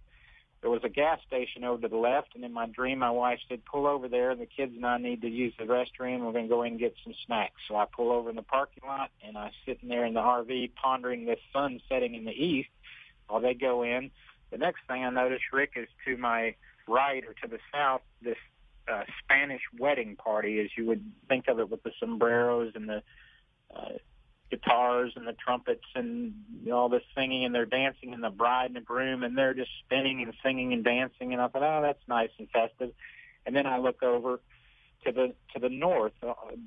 There was a gas station over to the left, and in my dream, my wife said, pull over there, and the kids and I need to use the restroom. We're going to go in and get some snacks. So I pull over in the parking lot, and I sit in there in the RV pondering this sun setting in the east while they go in. The next thing I noticed, Rick, is to my right or to the south, this Spanish wedding party, as you would think of it, with the sombreros and the guitars and the trumpets and all this singing, and they're dancing, and the bride and the groom, and they're just spinning and singing and dancing. And I thought, oh, that's nice and festive. And then I look over to the north,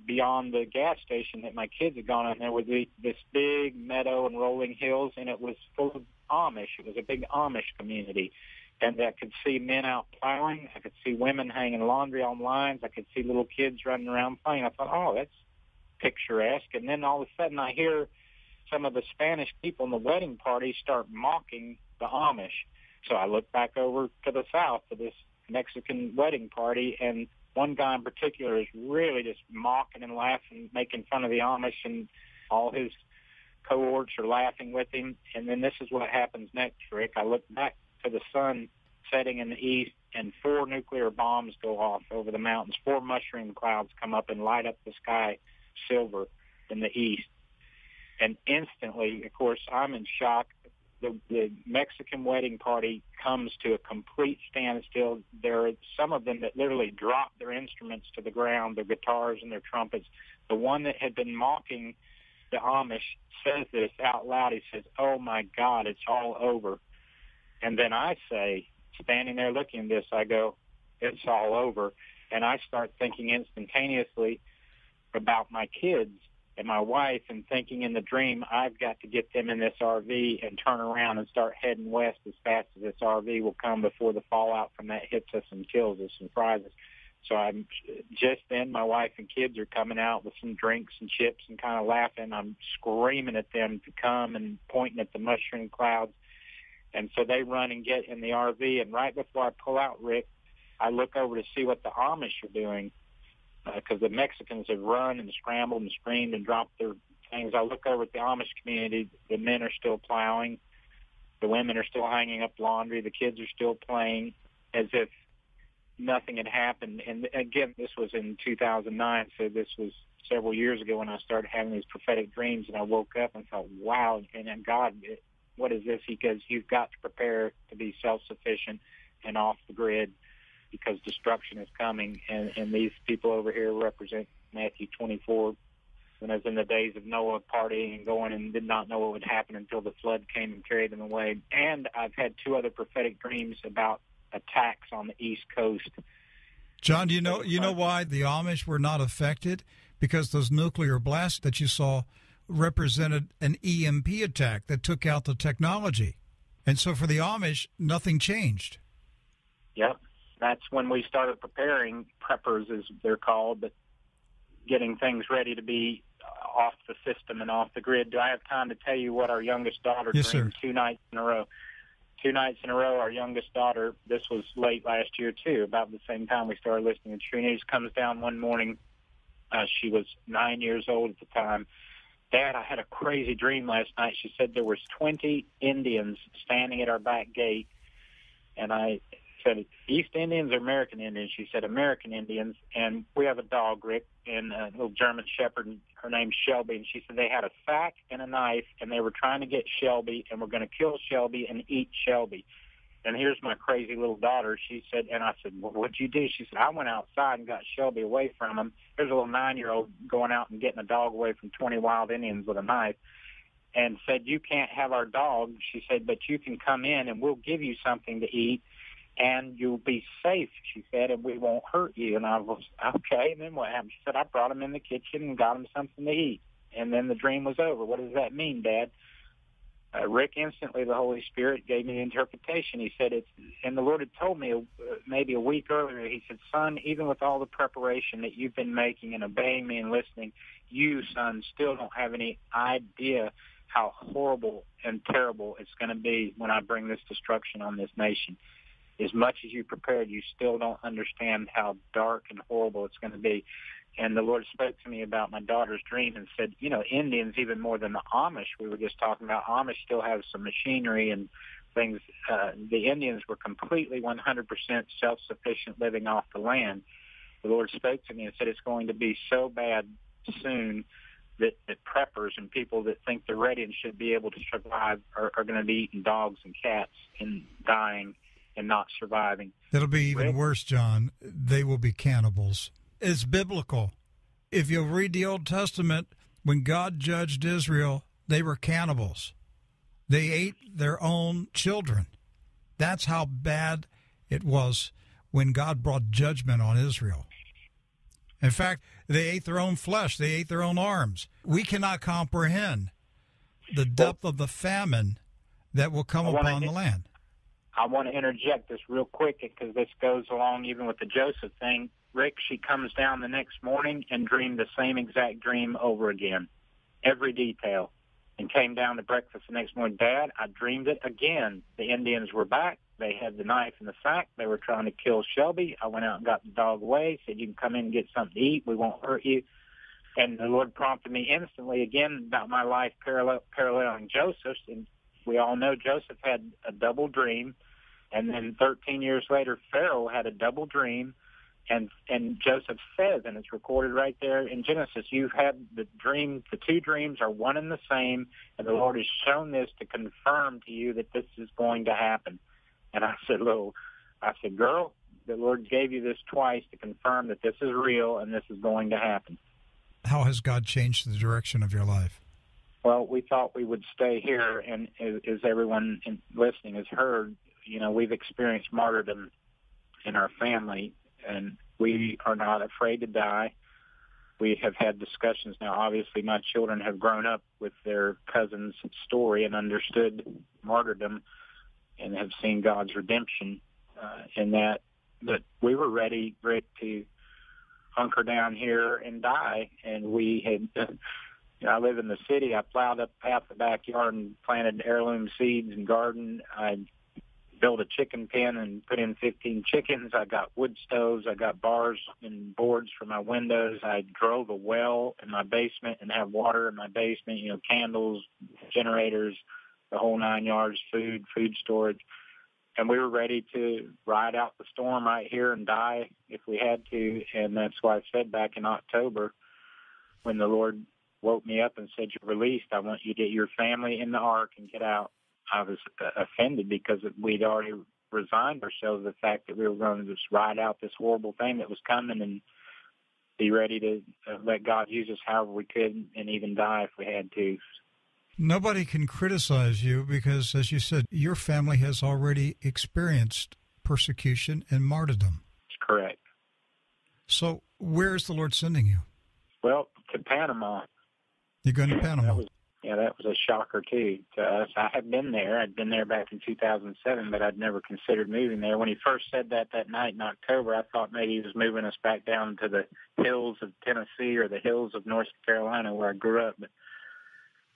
beyond the gas station that my kids had gone on. There was this big meadow and rolling hills, and it was full of Amish. It was a big Amish community. And I could see men out plowing. I could see women hanging laundry on lines. I could see little kids running around playing. I thought, oh, that's picturesque. And then all of a sudden I hear some of the Spanish people in the wedding party start mocking the Amish. So I look back over to the south to this Mexican wedding party, and one guy in particular is really just mocking and laughing, making fun of the Amish, and all his cohorts are laughing with him. And then this is what happens next, Rick. I look back to the sun setting in the east, and 4 nuclear bombs go off over the mountains. 4 mushroom clouds come up and light up the sky silver in the east. And instantly, of course, I'm in shock. The Mexican wedding party comes to a complete standstill. There are some of them that literally drop their instruments to the ground, their guitars and their trumpets. The one that had been mocking the Amish says this out loud. He says, "Oh, my God, it's all over." And then I say, standing there looking at this, I go, "It's all over." And I start thinking instantaneously about my kids and my wife, and thinking in the dream, I've got to get them in this RV and turn around and start heading west as fast as this RV will come before the fallout from that hits us and kills us and fries us. So I'm just then, my wife and kids are coming out with some drinks and chips and kind of laughing. I'm screaming at them to come and pointing at the mushroom clouds. And so they run and get in the RV. And right before I pull out, Rick, I look over to see what the Amish are doing, because the Mexicans have run and scrambled and screamed and dropped their things. I look over at the Amish community. The men are still plowing. The women are still hanging up laundry. The kids are still playing as if nothing had happened. And, again, this was in 2009, so this was several years ago when I started having these prophetic dreams, and I woke up and thought, wow, and God, what is this? He goes, "You've got to prepare to be self-sufficient and off the grid, because destruction is coming." And these people over here represent Matthew 24, when I was in the days of Noah partying and going and did not know what would happen until the flood came and carried them away. And I've had 2 other prophetic dreams about attacks on the East Coast. John, do you know why the Amish were not affected? Because those nuclear blasts that you saw represented an EMP attack that took out the technology. And so for the Amish, nothing changed. Yep. That's when we started preparing, preppers as they're called, but getting things ready to be off the system and off the grid. Do I have time to tell you what our youngest daughter dreamed 2 nights in a row? 2 nights in a row, our youngest daughter, this was late last year too, about the same time we started listening to True News, comes down one morning. She was 9 years old at the time. "Dad, I had a crazy dream last night." She said there was 20 Indians standing at our back gate, and I said, "East Indians or American Indians?" She said, "American Indians." And we have a dog, Rick, and a little German shepherd, and her name's Shelby. And she said they had a sack and a knife, and they were trying to get Shelby, and were going to kill Shelby and eat Shelby. And here's my crazy little daughter. She said, and I said, "Well, what'd you do?" She said, "I went outside and got Shelby away from them." There's a little 9-year-old going out and getting a dog away from 20 wild Indians with a knife. And said, "You can't have our dog," she said, "but you can come in, and we'll give you something to eat. And you'll be safe," she said, "and we won't hurt you." And I was, okay, and then what happened? She said, "I brought him in the kitchen and got him something to eat." And then the dream was over. "What does that mean, Dad?" Rick, instantly the Holy Spirit gave me the interpretation. He said, and the Lord had told me maybe a week earlier, he said, "Son, even with all the preparation that you've been making and obeying me and listening, you, son, still don't have any idea how horrible and terrible it's going to be when I bring this destruction on this nation. As much as you prepared, you still don't understand how dark and horrible it's going to be." And the Lord spoke to me about my daughter's dream and said, Indians, even more than the Amish, we were just talking about, Amish still have some machinery and things. The Indians were completely 100% self-sufficient, living off the land. The Lord spoke to me and said, "It's going to be so bad soon that preppers and people that think they're ready and should be able to survive are going to be eating dogs and cats and dying and not surviving. It'll be even worse, John. They will be cannibals. It's biblical. If you'll read the Old Testament, when God judged Israel, they were cannibals. They ate their own children. That's how bad it was when God brought judgment on Israel. In fact, they ate their own flesh. They ate their own arms. We cannot comprehend the depth of the famine that will come upon the land. I want to interject this real quick because this goes along even with the Joseph thing. Rick, she comes down the next morning and dreamed the same exact dream over again, every detail, and came down to breakfast the next morning. Dad, I dreamed it again. The Indians were back. They had the knife in the sack. They were trying to kill Shelby. I went out and got the dog away, said, you can come in and get something to eat. We won't hurt you. And the Lord prompted me instantly again about my life paralleling Joseph's. And we all know Joseph had a double dream. And then 13 years later, Pharaoh had a double dream. And Joseph says, and it's recorded right there in Genesis, you've had the dream, the two dreams are one and the same. And the Lord has shown this to confirm to you that this is going to happen. And I said, girl, the Lord gave you this twice to confirm that this is real and this is going to happen. How has God changed the direction of your life? Well, we thought we would stay here, and as everyone listening has heard, you know, we've experienced martyrdom in our family, and we are not afraid to die. We have had discussions now. Obviously, my children have grown up with their cousin's story and understood martyrdom, and have seen God's redemption in that. But we were ready, Rick, to hunker down here and die. And we had, you know, I live in the city. I plowed up half the backyard and planted heirloom seeds and garden. I built a chicken pen and put in 15 chickens. I got wood stoves. I got bars and boards for my windows. I drove a well in my basement and have water in my basement, you know, candles, generators, the whole 9 yards, food storage. And we were ready to ride out the storm right here and die if we had to. And that's why I said back in October, when the Lord woke me up and said, you're released, I want you to get your family in the ark and get out. I was offended because we'd already resigned ourselves to the fact that we were going to just ride out this horrible thing that was coming and be ready to let God use us however we could and even die if we had to. Nobody can criticize you because, as you said, your family has already experienced persecution and martyrdom. That's correct. So where is the Lord sending you? Well, to Panama. You're going to Panama? That was a shocker, too, to us. I had been there. I'd been there back in 2007, but I'd never considered moving there. When he first said that night in October, I thought maybe he was moving us back down to the hills of Tennessee or the hills of North Carolina where I grew up, but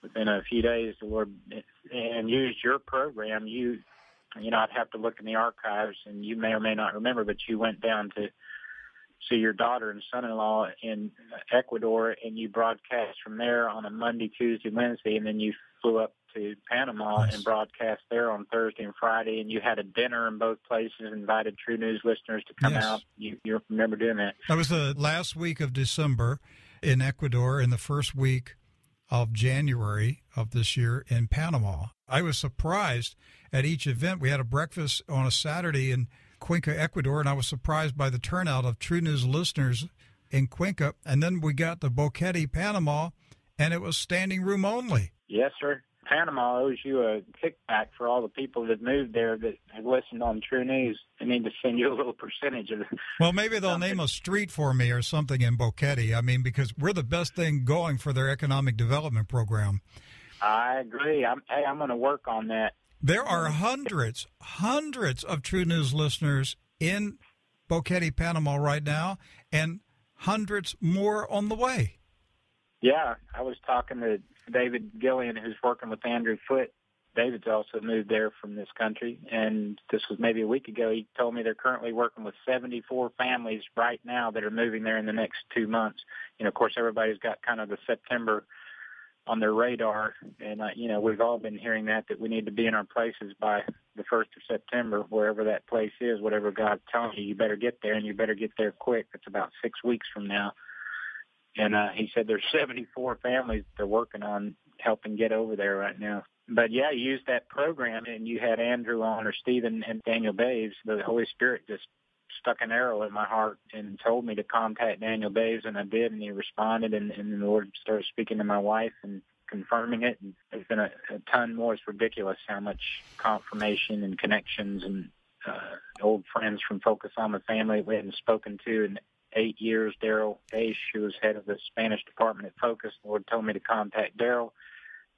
within a few days, the Lord and used your program. You know, I'd have to look in the archives, and you may or may not remember, but you went down to see your daughter and son-in-law in Ecuador, and you broadcast from there on a Monday, Tuesday, Wednesday, and then you flew up to Panama and broadcast there on Thursday and Friday, and you had a dinner in both places, invited True News listeners to come out. You remember doing that? That was the last week of December in Ecuador, and the first week of January of this year in Panama. I was surprised at each event. We had a breakfast on a Saturday in Cuenca, Ecuador, and I was surprised by the turnout of True News listeners in Cuenca. And then we got to Boquete, Panama, and it was standing room only. Yes, sir. Panama owes you a kickback for all the people that moved there that have listened on True News. They need to send you a little percentage of it. Well, maybe they'll name a street for me or something in Boquete. I mean, because we're the best thing going for their economic development program. I agree. I'm going to work on that. There are hundreds of True News listeners in Boquete, Panama right now, and hundreds more on the way. Yeah, I was talking to David Gillian, who's working with Andrew Foote. David's also moved there from this country, and this was maybe a week ago. He told me they're currently working with 74 families right now that are moving there in the next 2 months. And, of course, everybody's got kind of the September on their radar, and, you know, we've all been hearing that we need to be in our places by the 1st of September, wherever that place is, whatever God's telling you, you better get there, and you better get there quick. It's about 6 weeks from now. And he said there's 74 families they're working on helping get over there right now. But, yeah, you used that program, and you had Andrew on, or Stephen and Daniel Davis. The Holy Spirit just stuck an arrow in my heart and told me to contact Daniel Davis, and I did, and he responded, and the Lord started speaking to my wife and confirming it. And there's been a ton more. It's ridiculous how much confirmation and connections and old friends from Focus on the Family we hadn't spoken to in 8 years. Daryl Aish, who was head of the Spanish department at Focus, the Lord told me to contact Daryl.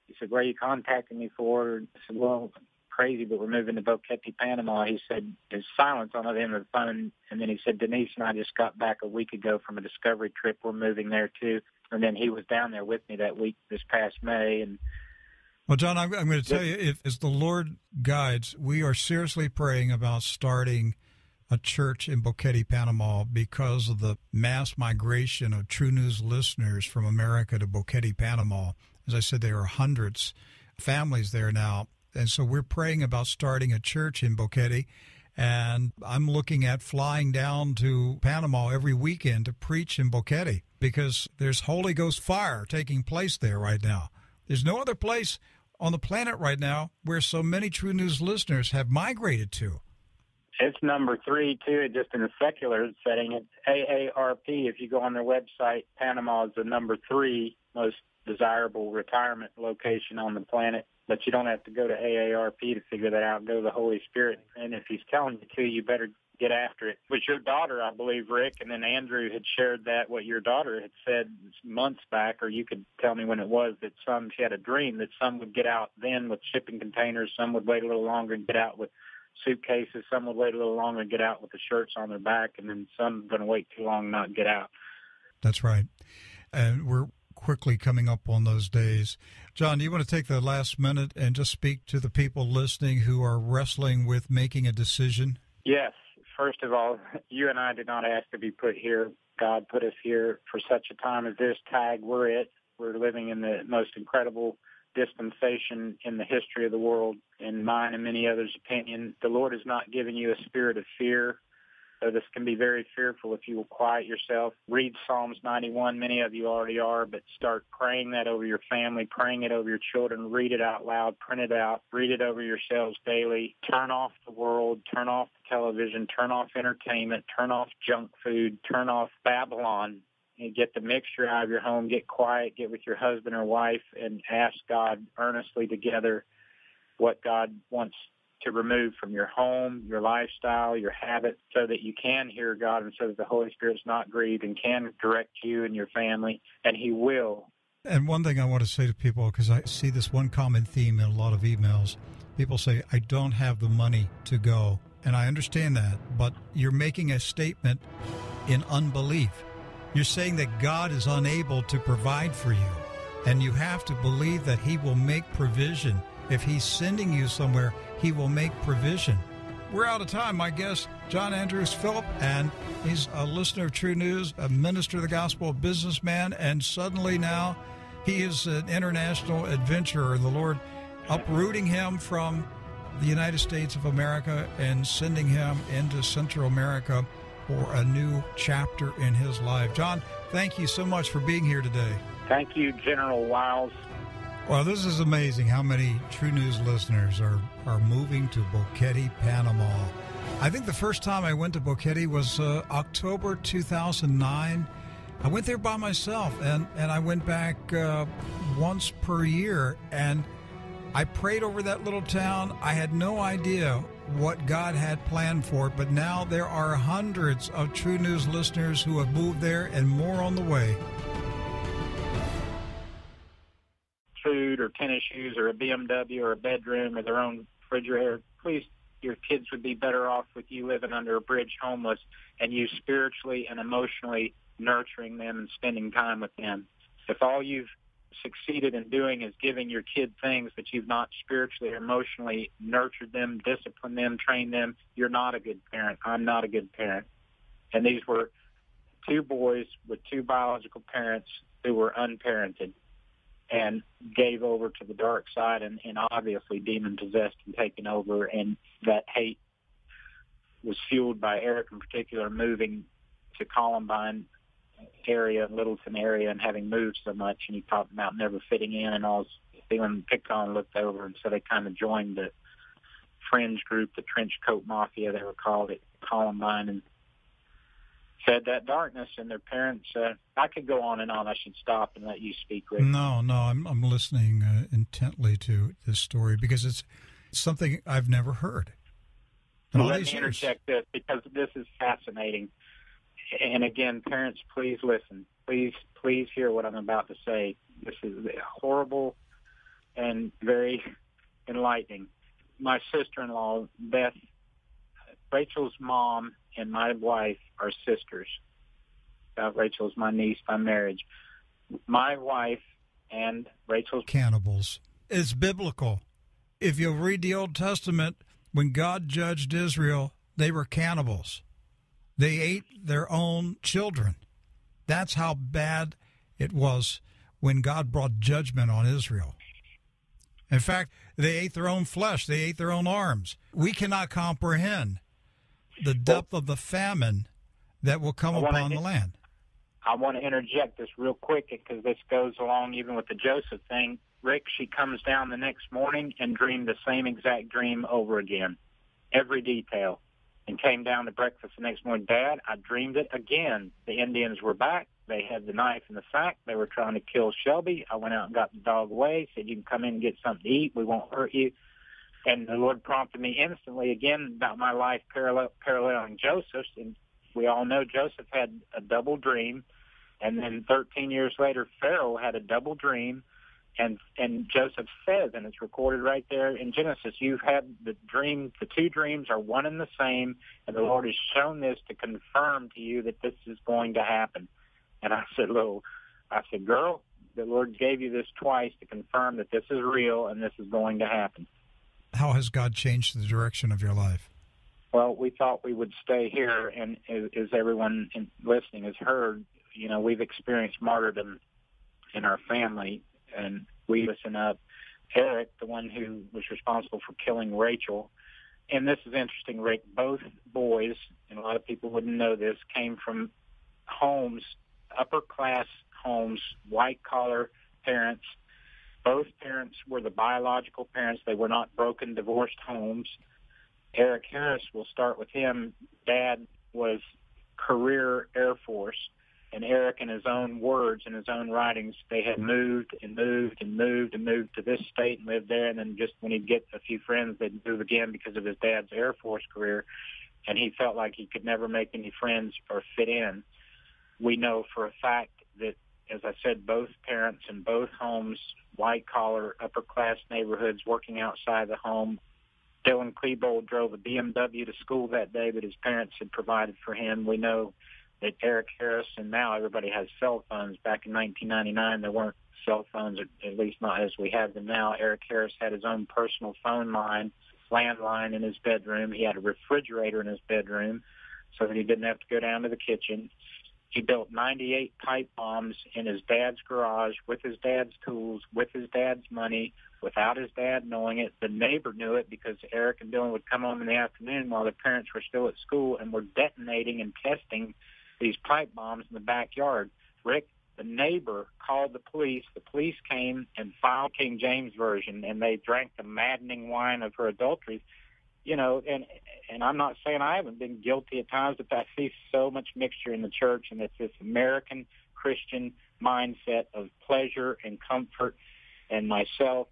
He said, "What are you contacting me for?" I said, "Well, crazy, but we're moving to Boquete, Panama." He said, his silence on the end of the phone, and then he said, "Denise and I just got back a week ago from a discovery trip. We're moving there, too." And then he was down there with me that week this past May. And well, John, I'm going to tell you, if, as the Lord guides, we are seriously praying about starting a church in Boquete, Panama, because of the mass migration of True News listeners from America to Boquete, Panama. As I said, there are hundreds of families there now. And so we're praying about starting a church in Boquete. And I'm looking at flying down to Panama every weekend to preach in Boquete, because there's Holy Ghost fire taking place there right now. There's no other place on the planet right now where so many True News listeners have migrated to. It's number 3, too, just in a secular setting. It's AARP. If you go on their website, Panama is the number 3 most desirable retirement location on the planet, but you don't have to go to AARP to figure that out. Go to the Holy Spirit, and if he's telling you to, you better get after it. But your daughter, I believe, Rick, and then Andrew had shared that, what your daughter had said months back, or you could tell me when it was, that some, she had a dream that some would get out then with shipping containers, some would wait a little longer and get out with suitcases, some would wait a little longer and get out with the shirts on their back, and then some going to wait too long and not get out. That's right. And we're quickly coming up on those days. John, do you want to take the last minute and just speak to the people listening who are wrestling with making a decision? Yes. First of all, you and I did not ask to be put here. God put us here for such a time as this. Tag, we're it. We're living in the most incredible dispensation in the history of the world. In mine and many others' opinion, the Lord has not given you a spirit of fear. So this can be very fearful if you will quiet yourself. Read Psalms 91. Many of you already are, but start praying that over your family, praying it over your children. Read it out loud. Print it out. Read it over yourselves daily. Turn off the world. Turn off the television. Turn off entertainment. Turn off junk food. Turn off Babylon. And get the mixture out of your home. Get quiet. Get with your husband or wife and ask God earnestly together what God wants to remove from your home, your lifestyle, your habits, so that you can hear God and so that the Holy Spirit's not grieved and can direct you and your family, and He will. And one thing I want to say to people, because I see this one common theme in a lot of emails, people say, "I don't have the money to go." And I understand that, but you're making a statement in unbelief. You're saying that God is unable to provide for you, and you have to believe that He will make provision. If He's sending you somewhere, He will make provision. We're out of time. My guest, John Andrews Phillips, and he's a listener of True News, a minister of the gospel, a businessman, and suddenly now he is an international adventurer. The Lord uprooting him from the United States of America and sending him into Central America for a new chapter in his life. John, thank you so much for being here today. Thank you, General Wiles. Well, this is amazing how many True News listeners are moving to Boquete, Panama. I think the first time I went to Boquete was October 2009. I went there by myself, and I went back once per year, and I prayed over that little town. I had no idea what God had planned for it, but now there are hundreds of True News listeners who have moved there and more on the way. Food or tennis shoes or a BMW or a bedroom or their own refrigerator. Please, your kids would be better off with you living under a bridge homeless and you spiritually and emotionally nurturing them and spending time with them. If all you've succeeded in doing is giving your kid things that you've not spiritually or emotionally nurtured them, disciplined them, trained them, you're not a good parent. I'm not a good parent. And these were 2 boys with 2 biological parents who were unparented and gave over to the dark side and obviously demon-possessed and taken over. And that hate was fueled by Eric in particular moving to Columbine area and Littleton area and having moved so much, and he talked about never fitting in, and I was feeling picked on and looked over, and so they kind of joined the fringe group, the trench coat mafia, they were called at Columbine, and fed that darkness, and their parents, I could go on and on. I should stop and let you speak, Rick. No, I'm listening intently to this story because it's something I've never heard. Well, let me interject this because this is fascinating. And again, parents, please listen. Please hear what I'm about to say. This is horrible and very enlightening. My sister-in-law, Beth, Rachel's mom, and my wife are sisters. Rachel's my niece by marriage. My wife and Rachel's... Cannibals. It's biblical. If you read the Old Testament, when God judged Israel, they were cannibals. They ate their own children. That's how bad it was when God brought judgment on Israel. In fact, they ate their own flesh. They ate their own arms. We cannot comprehend the depth of the famine that will come upon the land. I want to interject this real quick because this goes along even with the Joseph thing. Rick, she comes down the next morning and dreamed the same exact dream over again, every detail, and came down to breakfast the next morning. Dad, I dreamed it again. The Indians were back. They had the knife in the sack. They were trying to kill Shelby. I went out and got the dog away, said, you can come in and get something to eat. We won't hurt you. And the Lord prompted me instantly again about my life paralleling Joseph's. And we all know Joseph had a double dream. And then 13 years later, Pharaoh had a double dream. And Joseph says, and it's recorded right there in Genesis, you've had the dream, the two dreams are one and the same. And the Lord has shown this to confirm to you that this is going to happen. And I said, girl, the Lord gave you this twice to confirm that this is real and this is going to happen. How has God changed the direction of your life? Well, we thought we would stay here, and as everyone listening has heard, you know, we've experienced martyrdom in our family, and we listen up. Eric, the one who was responsible for killing Rachel, and this is interesting, Rick, both boys, and a lot of people wouldn't know this, came from homes, upper-class homes, white-collar parents. Both parents were the biological parents. They were not broken, divorced homes. Eric Harris, we'll start with him. Dad was career Air Force, and Eric, in his own words, in his own writings, they had moved to this state and lived there, and then just when he'd get a few friends, they'd move again because of his dad's Air Force career, and he felt like he could never make any friends or fit in. We know for a fact that, as I said, both parents in both homes, white-collar, upper-class neighborhoods, working outside the home. Dylan Klebold drove a BMW to school that day that his parents had provided for him. We know that Eric Harris, and now everybody has cell phones. Back in 1999, there weren't cell phones, at least not as we have them now. Eric Harris had his own personal phone line, landline in his bedroom. He had a refrigerator in his bedroom so that he didn't have to go down to the kitchen. He built 98 pipe bombs in his dad's garage with his dad's tools, with his dad's money, without his dad knowing it. The neighbor knew it because Eric and Dylan would come home in the afternoon while their parents were still at school and were detonating and testing these pipe bombs in the backyard. Rick, the neighbor called the police. The police came and filed King James Version, and they drank the maddening wine of her adultery. You know, and I'm not saying I haven't been guilty at times, but I see so much mixture in the church, and it's this American Christian mindset of pleasure and comfort. And myself,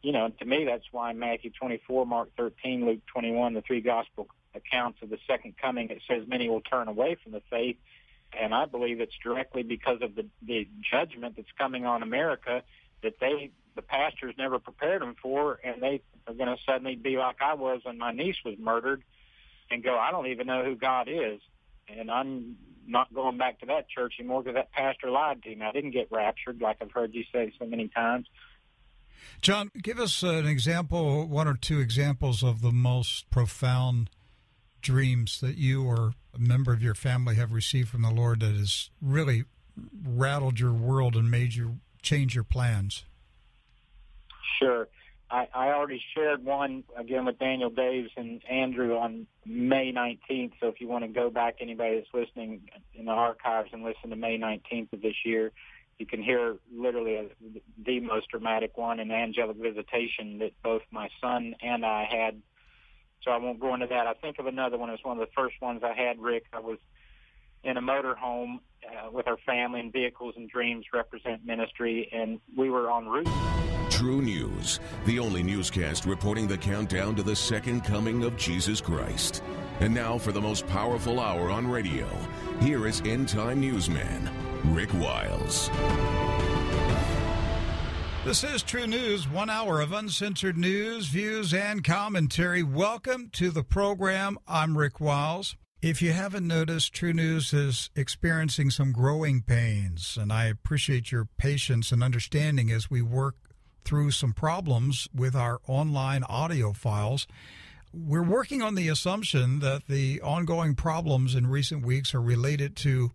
you know, to me, that's why Matthew 24, Mark 13, Luke 21, the three gospel accounts of the second coming, it says many will turn away from the faith. And I believe it's directly because of the judgment that's coming on America that the pastors never prepared them for, and they are going to suddenly be like I was when my niece was murdered and go, I don't even know who God is, and I'm not going back to that church anymore because that pastor lied to me. I didn't get raptured, like I've heard you say so many times. John, give us an example, one or two examples of the most profound dreams that you or a member of your family have received from the Lord that has really rattled your world and made you change your plans. Sure. I already shared one, again, with Daniel Davis and Andrew on May 19th. So if you want to go back, anybody that's listening in the archives, and listen to May 19th of this year, you can hear literally the most dramatic one, an angelic visitation that both my son and I had. So I won't go into that. I think of another one. It was one of the first ones I had, Rick. I was in a motorhome with our family, and Vehicles and Dreams represent ministry, and we were en route. True News, the only newscast reporting the countdown to the second coming of Jesus Christ. And now for the most powerful hour on radio, here is End Time Newsman, Rick Wiles. This is True News, 1 hour of uncensored news, views, and commentary. Welcome to the program. I'm Rick Wiles. If you haven't noticed, True News is experiencing some growing pains, and I appreciate your patience and understanding as we work through some problems with our online audio files. We're working on the assumption that the ongoing problems in recent weeks are related to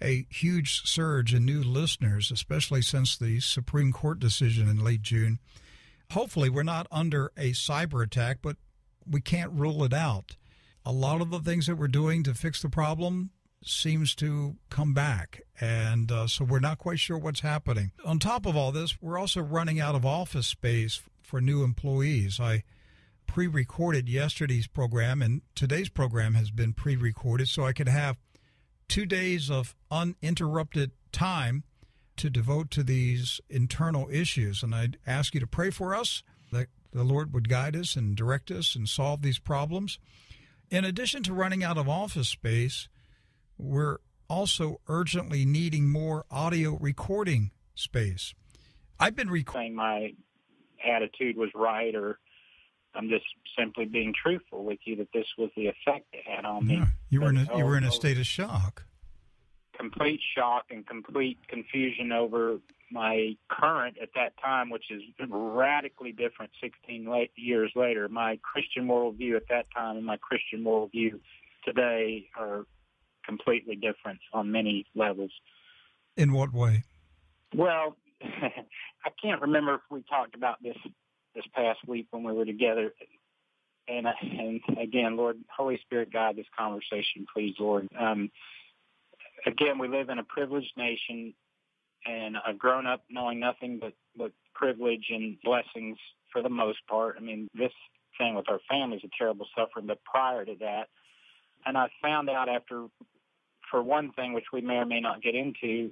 a huge surge in new listeners, especially since the Supreme Court decision in late June. Hopefully, we're not under a cyber attack, but we can't rule it out. A lot of the things that we're doing to fix the problem seems to come back, and so we're not quite sure what's happening. On top of all this, we're also running out of office space for new employees. I pre-recorded yesterday's program, and today's program has been pre-recorded, so I could have 2 days of uninterrupted time to devote to these internal issues. And I'd ask you to pray for us, that the Lord would guide us and direct us and solve these problems. In addition to running out of office space, we're also urgently needing more audio recording space. I've been saying my attitude was right, or I'm just simply being truthful with you that this was the effect it had on me. You were in a state of shock. Complete shock and complete confusion over my current, at that time, which is radically different 16 years later. My Christian worldview at that time and my Christian worldview today are completely different on many levels. In what way? Well, I can't remember if we talked about this past week when we were together. And again, Lord, Holy Spirit, guide this conversation, please, Lord. Again, we live in a privileged nation, and I've grown up knowing nothing but privilege and blessings for the most part. I mean, this thing with our family is a terrible suffering, but prior to that, and I found out after, for one thing, which we may or may not get into,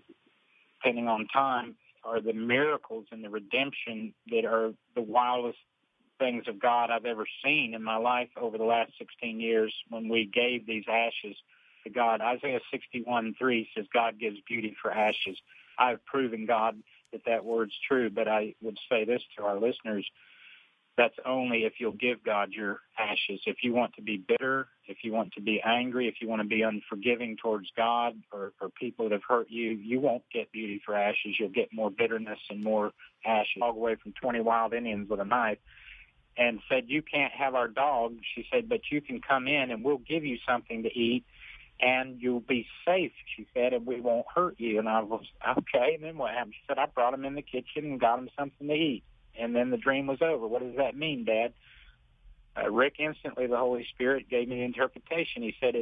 depending on time, are the miracles and the redemption that are the wildest things of God I've ever seen in my life over the last 16 years when we gave these ashes to God. Isaiah 61:3 says, God gives beauty for ashes. I've proven, God, that word's true, but I would say this to our listeners. That's only if you'll give God your ashes. If you want to be bitter, if you want to be angry, if you want to be unforgiving towards God or people that have hurt you, you won't get beauty for ashes. You'll get more bitterness and more ashes. All the way from 20 wild Indians with a knife, and said, you can't have our dog. She said, but you can come in and we'll give you something to eat and you'll be safe, she said, and we won't hurt you. And I was, okay, and then what happened? She said, I brought him in the kitchen and got him something to eat. And then the dream was over. What does that mean, Dad? Rick, instantly the Holy Spirit gave me the interpretation. He said,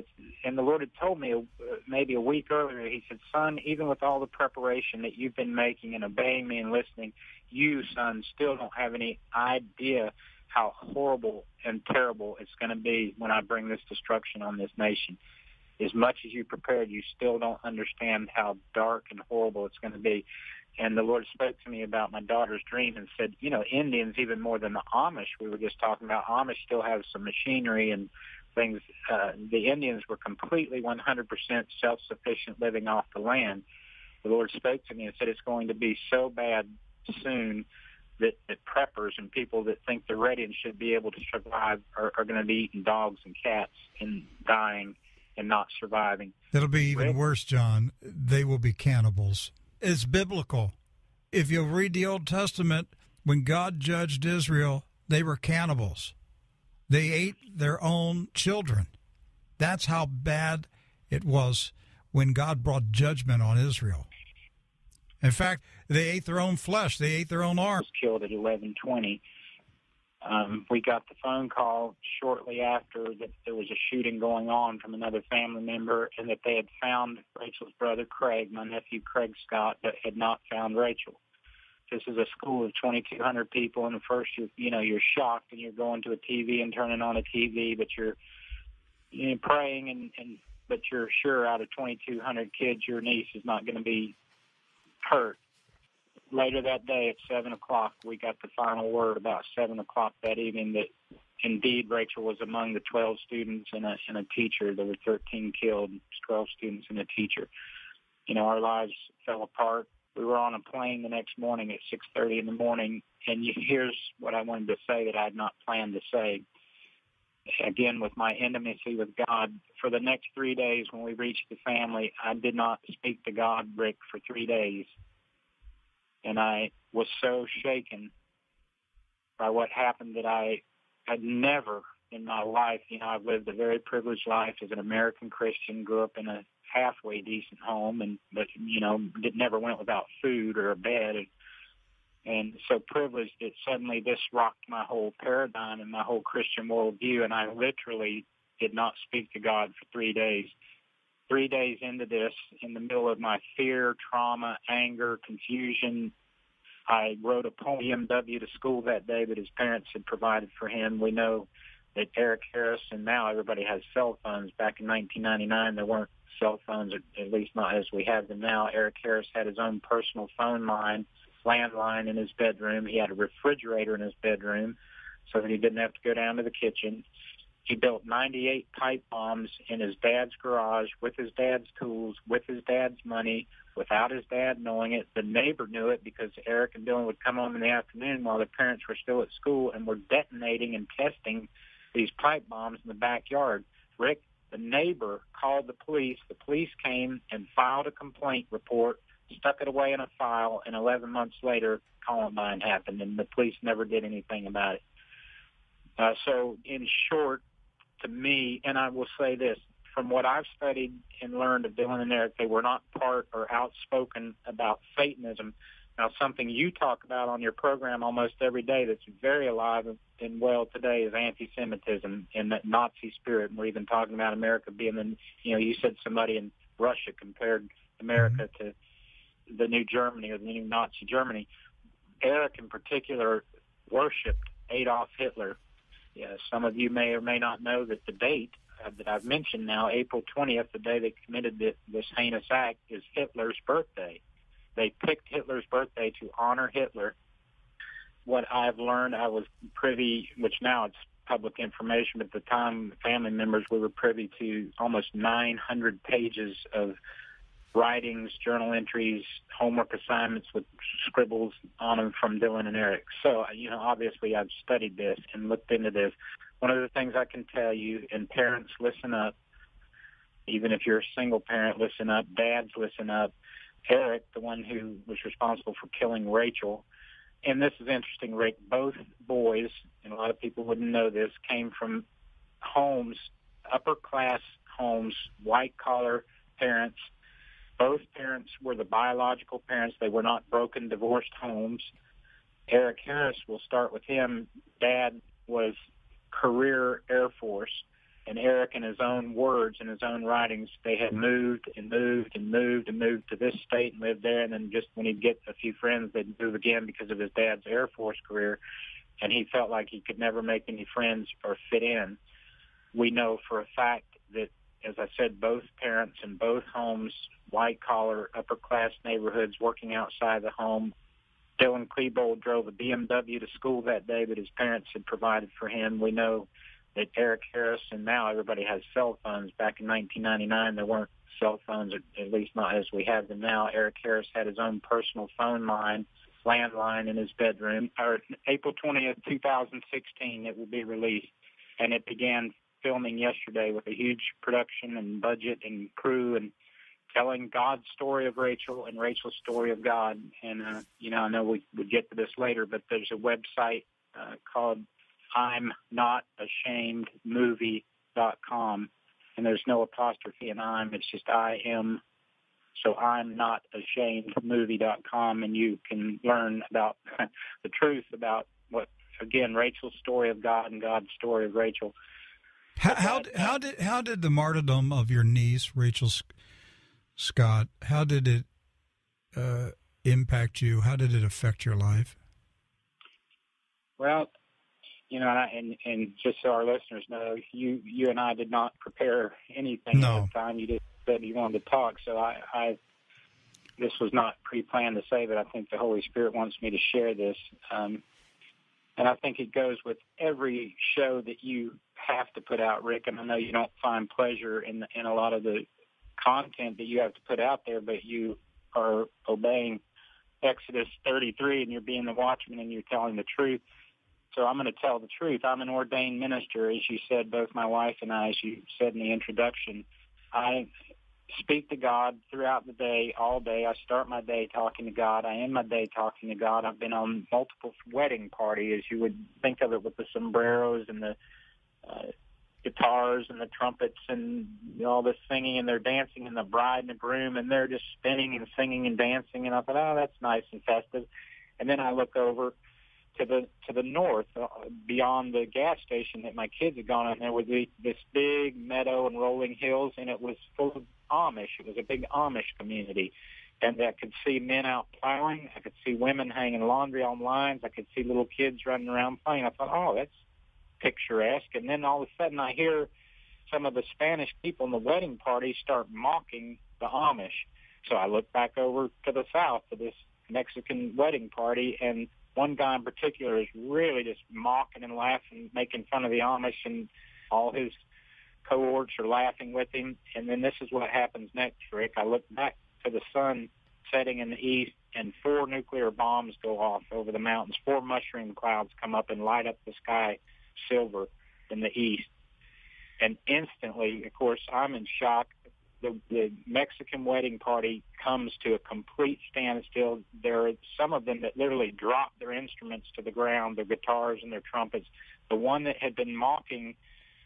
and the Lord had told me maybe a week earlier, he said, son, even with all the preparation that you've been making and obeying me and listening, you, son, still don't have any idea how horrible and terrible it's going to be when I bring this destruction on this nation. As much as you prepared, you still don't understand how dark and horrible it's going to be. And the Lord spoke to me about my daughter's dream and said, you know, Indians, even more than the Amish, we were just talking about, Amish still have some machinery and things. The Indians were completely 100% self-sufficient, living off the land. The Lord spoke to me and said, it's going to be so bad soon that preppers and people that think they're ready and should be able to survive are going to be eating dogs and cats and dying and not surviving. It'll be even worse, John. They will be cannibals. It's biblical. If you read the Old Testament, when God judged Israel, they were cannibals. They ate their own children. That's how bad it was when God brought judgment on Israel. In fact, they ate their own flesh. They ate their own arms. Killed at 11:20, We got the phone call shortly after that there was a shooting going on from another family member, and that they had found Rachel's brother, Craig, my nephew, Craig Scott, but had not found Rachel. This is a school of 2,200 people, and at first, you're shocked, and you're going to a TV and turning on a TV, but you're praying, but you're sure out of 2,200 kids, your niece is not going to be hurt. Later that day at 7 o'clock, we got the final word about 7 o'clock that evening that indeed Rachel was among the 12 students and a teacher. There were 13 killed, 12 students and a teacher. Our lives fell apart. We were on a plane the next morning at 6:30 in the morning, and here's what I wanted to say that I had not planned to say. Again, with my intimacy with God, for the next 3 days when we reached the family, I did not speak to God, Rick, for 3 days. And I was so shaken by what happened that I had never in my life, I've lived a very privileged life as an American Christian, grew up in a halfway decent home, but never went without food or a bed. And so privileged that suddenly this rocked my whole paradigm and my whole Christian worldview, and I literally did not speak to God for 3 days. 3 days into this, in the middle of my fear, trauma, anger, confusion, I wrote a poem to school that day that his parents had provided for him. We know that Eric Harris, and now everybody has cell phones. Back in 1999, there weren't cell phones, at least not as we have them now. Eric Harris had his own personal phone line, landline in his bedroom. He had a refrigerator in his bedroom so that he didn't have to go down to the kitchen. He built 98 pipe bombs in his dad's garage with his dad's tools, with his dad's money, without his dad knowing it. The neighbor knew it because Eric and Dylan would come home in the afternoon while their parents were still at school and were detonating and testing these pipe bombs in the backyard. Rick, the neighbor, called the police. The police came and filed a complaint report, stuck it away in a file, and 11 months later, Columbine happened, and the police never did anything about it. So in short, to me, and I will say this, from what I've studied and learned of Dylan and Eric, they were not part or outspoken about Satanism. Now, something you talk about on your program almost every day that's very alive and well today is anti-Semitism and that Nazi spirit. And we're even talking about America being you said somebody in Russia compared America to the new Germany or the new Nazi Germany. Eric, in particular, worshipped Adolf Hitler. Yeah, some of you may or may not know that the date that I've mentioned now, April 20th, the day they committed this heinous act, is Hitler's birthday. They picked Hitler's birthday to honor Hitler. What I've learned, I was privy, which now it's public information, but at the time, family members, we were privy to almost 900 pages of writings, journal entries, homework assignments with scribbles on them from Dylan and Eric. So, obviously I've studied this and looked into this. One of the things I can tell you, and parents, listen up. Even if you're a single parent, listen up. Dads, listen up. Eric, the one who was responsible for killing Rachel, and this is interesting, Rick, both boys, and a lot of people wouldn't know this, came from homes, upper-class homes, white-collar parents. Both parents were the biological parents. They were not broken, divorced homes. Eric Harris, we'll start with him. Dad was career Air Force, and Eric, in his own words, in his own writings, they had moved and moved and moved and moved to this state and lived there, and then just when he'd get a few friends, they'd move again because of his dad's Air Force career, and he felt like he could never make any friends or fit in. We know for a fact that, as I said, both parents in both homes, white-collar, upper-class neighborhoods, working outside the home. Dylan Klebold drove a BMW to school that day that his parents had provided for him. We know that Eric Harris, and now everybody has cell phones. Back in 1999, there weren't cell phones, at least not as we have them now. Eric Harris had his own personal phone line, landline in his bedroom. April 20th, 2016, it will be released, and it began filming yesterday with a huge production and budget and crew and telling God's story of Rachel and Rachel's story of God. And, I know we would get to this later, but there's a website called I'm Not Ashamed Movie.com, and there's no apostrophe in I'm. It's just I am. So I'm Not Ashamed Movie.com, and you can learn about the truth about what again, Rachel's story of God and God's story of Rachel. How did the martyrdom of your niece, Rachel Scott, how did it impact you? How did it affect your life? Well, you know, and just so our listeners know, you and I did not prepare anything at the time. You just said you wanted to talk, so I this was not pre-planned to say, but I think the Holy Spirit wants me to share this. And I think it goes with every show that you have to put out, Rick, and I know you don't find pleasure in a lot of the content that you have to put out there, but you are obeying Exodus 33, and you're being the watchman, and you're telling the truth. So I'm going to tell the truth. I'm an ordained minister, as you said, both my wife and I, as you said in the introduction. I speak to God throughout the day, all day. I start my day talking to God. I end my day talking to God. I've been on multiple wedding parties, you would think of it, with the sombreros and the guitars and the trumpets and all this singing, and they're dancing, and the bride and the groom, and they're just spinning and singing and dancing. And I thought, oh, that's nice and festive. And then I look over to the north, beyond the gas station that my kids had gone on. There was this big meadow and rolling hills, and it was full of Amish. It was a big Amish community, and I could see men out plowing. I could see women hanging laundry on lines. I could see little kids running around playing. I thought, oh, that's picturesque. And then all of a sudden I hear some of the Spanish people in the wedding party start mocking the Amish. So I look back over to the south to this Mexican wedding party, and one guy in particular is really just mocking and laughing, making fun of the Amish, and all his cohorts are laughing with him. And then this is what happens next, Rick. I look back to the sun setting in the east, and 4 nuclear bombs go off over the mountains. 4 mushroom clouds come up and light up the sky silver in the east. And instantly, of course, I'm in shock. The Mexican wedding party comes to a complete standstill. There are some of them that literally drop their instruments to the ground, their guitars and their trumpets. The one that had been mocking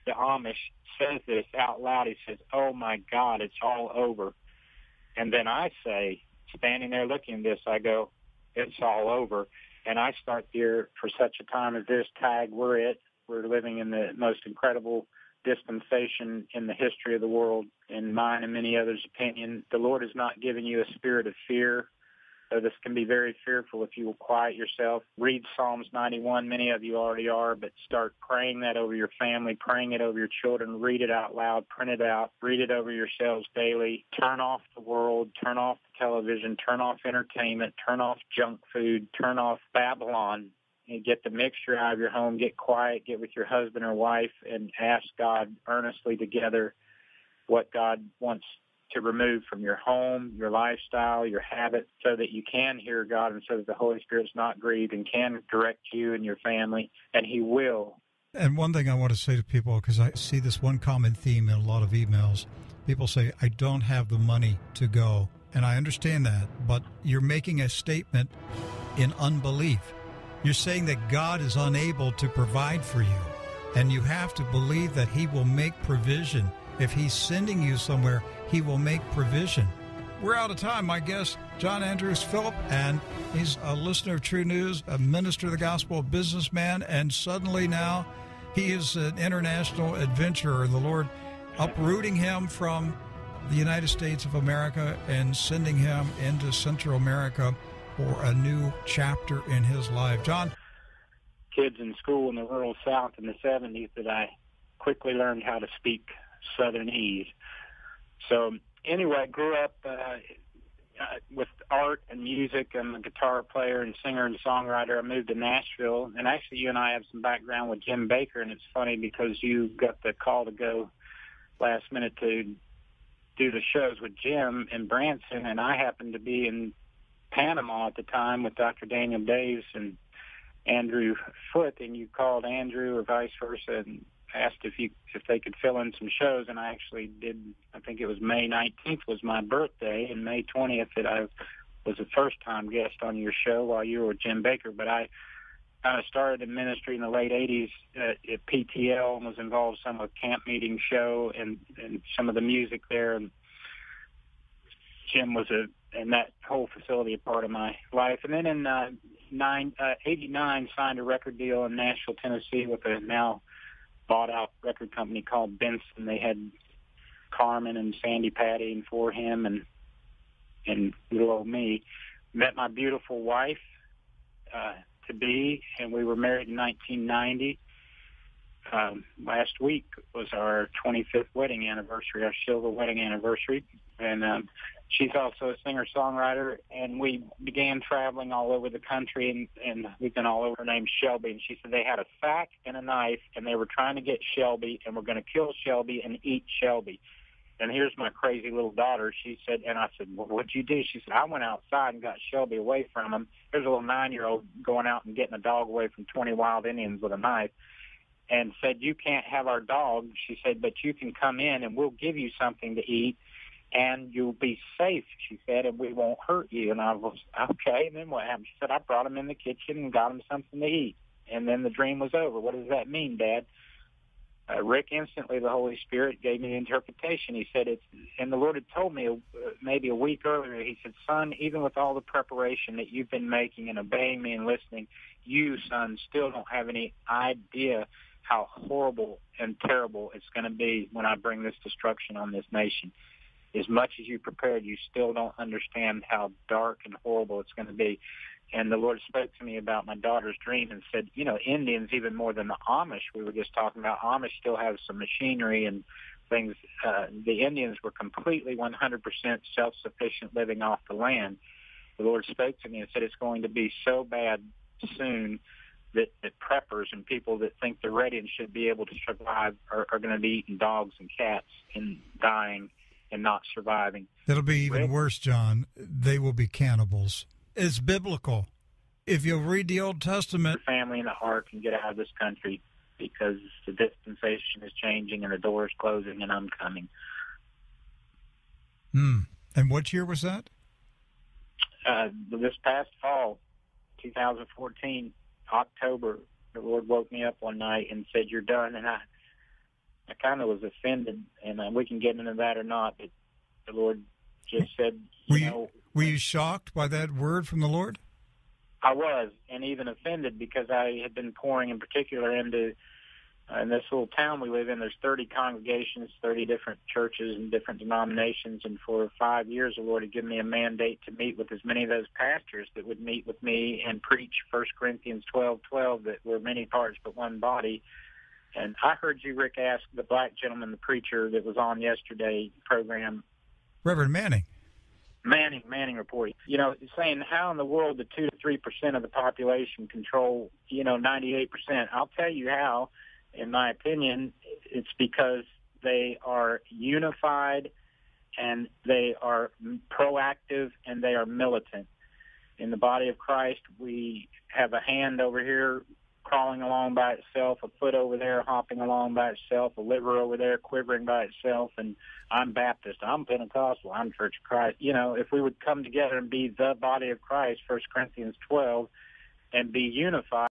the Amish says this out loud. He says, "Oh, my God, it's all over." And then I say, standing there looking at this, I go, "It's all over." And I start here, for such a time as this, tag, we're it. We're living in the most incredible dispensation in the history of the world. In mine and many others' opinion, the Lord has not given you a spirit of fear, though this can be very fearful if you will quiet yourself. Read Psalms 91. Many of you already are, but start praying that over your family, praying it over your children. Read it out loud. Print it out. Read it over yourselves daily. Turn off the world. Turn off the television. Turn off entertainment. Turn off junk food. Turn off Babylon. And get the mixture out of your home, get quiet, get with your husband or wife, and ask God earnestly together what God wants to remove from your home, your lifestyle, your habits, so that you can hear God and so that the Holy Spirit's not grieved and can direct you and your family, and He will. And one thing I want to say to people, because I see this one common theme in a lot of emails, people say, "I don't have the money to go." And I understand that, but you're making a statement in unbelief. You're saying that God is unable to provide for you, and you have to believe that He will make provision. If He's sending you somewhere, He will make provision. We're out of time. My guest, John Andrews Phillips, and he's a listener of True News, a minister of the gospel, a businessman, and suddenly now he is an international adventurer. The Lord uprooting him from the United States of America and sending him into Central America for a new chapter in his life. John? Kids in school in the rural South in the 70s, that I quickly learned how to speak Southernese. So anyway, I grew up with art and music. I'm a guitar player and singer and songwriter. I moved to Nashville, and actually you and I have some background with Jim Bakker, and it's funny because you got the call to go last minute to do the shows with Jim in Branson, and I happened to be in Panama at the time with Dr. Daniel Davis and Andrew Foote, and you called Andrew or vice versa and asked if they could fill in some shows, and I actually did. I think it was May 19th was my birthday, and May 20th that I was a first-time guest on your show while you were with Jim Bakker. But I kind of started in ministry in the late 80s at PTL and was involved in some of the camp meeting show and some of the music there, and Jim was a and that whole facility a part of my life. And then in 89, signed a record deal in Nashville, Tennessee with a now bought-out record company called Benson. They had Carmen and Sandy Patty and For Him and little old me. Met my beautiful wife to be, and we were married in 1990. Last week was our 25th wedding anniversary, our silver wedding anniversary. And she's also a singer-songwriter, and we began traveling all over the country, and we've been all over. Her name's Shelby, and she said they had a sack and a knife, and they were trying to get Shelby, and we're going to kill Shelby and eat Shelby. And here's my crazy little daughter. She said, and I said, well, what'd you do? She said, I went outside and got Shelby away from him. There's a little 9-year-old going out and getting a dog away from 20 wild Indians with a knife. And said, you can't have our dog. She said, but you can come in, and we'll give you something to eat, and you'll be safe, she said, and we won't hurt you. And I was, okay, and then what happened? She said, I brought him in the kitchen and got him something to eat. And then the dream was over. What does that mean, Dad? Rick, instantly the Holy Spirit gave me the interpretation. He said, and the Lord had told me maybe a week earlier, he said, son, even with all the preparation that you've been making and obeying me and listening, you, son, still don't have any idea how horrible and terrible it's going to be when I bring this destruction on this nation. As much as you prepared, you still don't understand how dark and horrible it's going to be. And the Lord spoke to me about my daughter's dream and said, you know, Indians, even more than the Amish, we were just talking about, Amish still have some machinery and things. The Indians were completely 100% self-sufficient, living off the land. The Lord spoke to me and said, it's going to be so bad soon that preppers and people that think they're ready and should be able to survive are going to be eating dogs and cats and dying and not surviving. It'll be even worse, John. They will be cannibals. It's biblical. If you'll read the Old Testament. The family and the ark can get out of this country because the dispensation is changing and the door is closing and I'm coming. And what year was that? This past fall, 2014. October, the Lord woke me up one night and said, you're done. And I kind of was offended, and we can get into that or not, but the Lord just said, Were you shocked by that word from the Lord? I was, and even offended, because I had been pouring in particular into, in this little town we live in, there's 30 congregations, 30 different churches and different denominations, and for 5 years the Lord had given me a mandate to meet with as many of those pastors that would meet with me and preach First Corinthians 12:12, that were many parts but one body. And I heard you, Rick, ask the black gentleman, the preacher that was on yesterday's program. Reverend Manning. Manning reporting, you know, saying how in the world the 2 to 3% of the population control, you know, 98%. I'll tell you how. In my opinion, it's because they are unified and they are proactive and they are militant. In the body of Christ, we have a hand over here crawling along by itself, a foot over there hopping along by itself, a liver over there quivering by itself, and I'm Baptist, I'm Pentecostal, I'm Church of Christ. You know, if we would come together and be the body of Christ, 1 Corinthians 12, and be unified,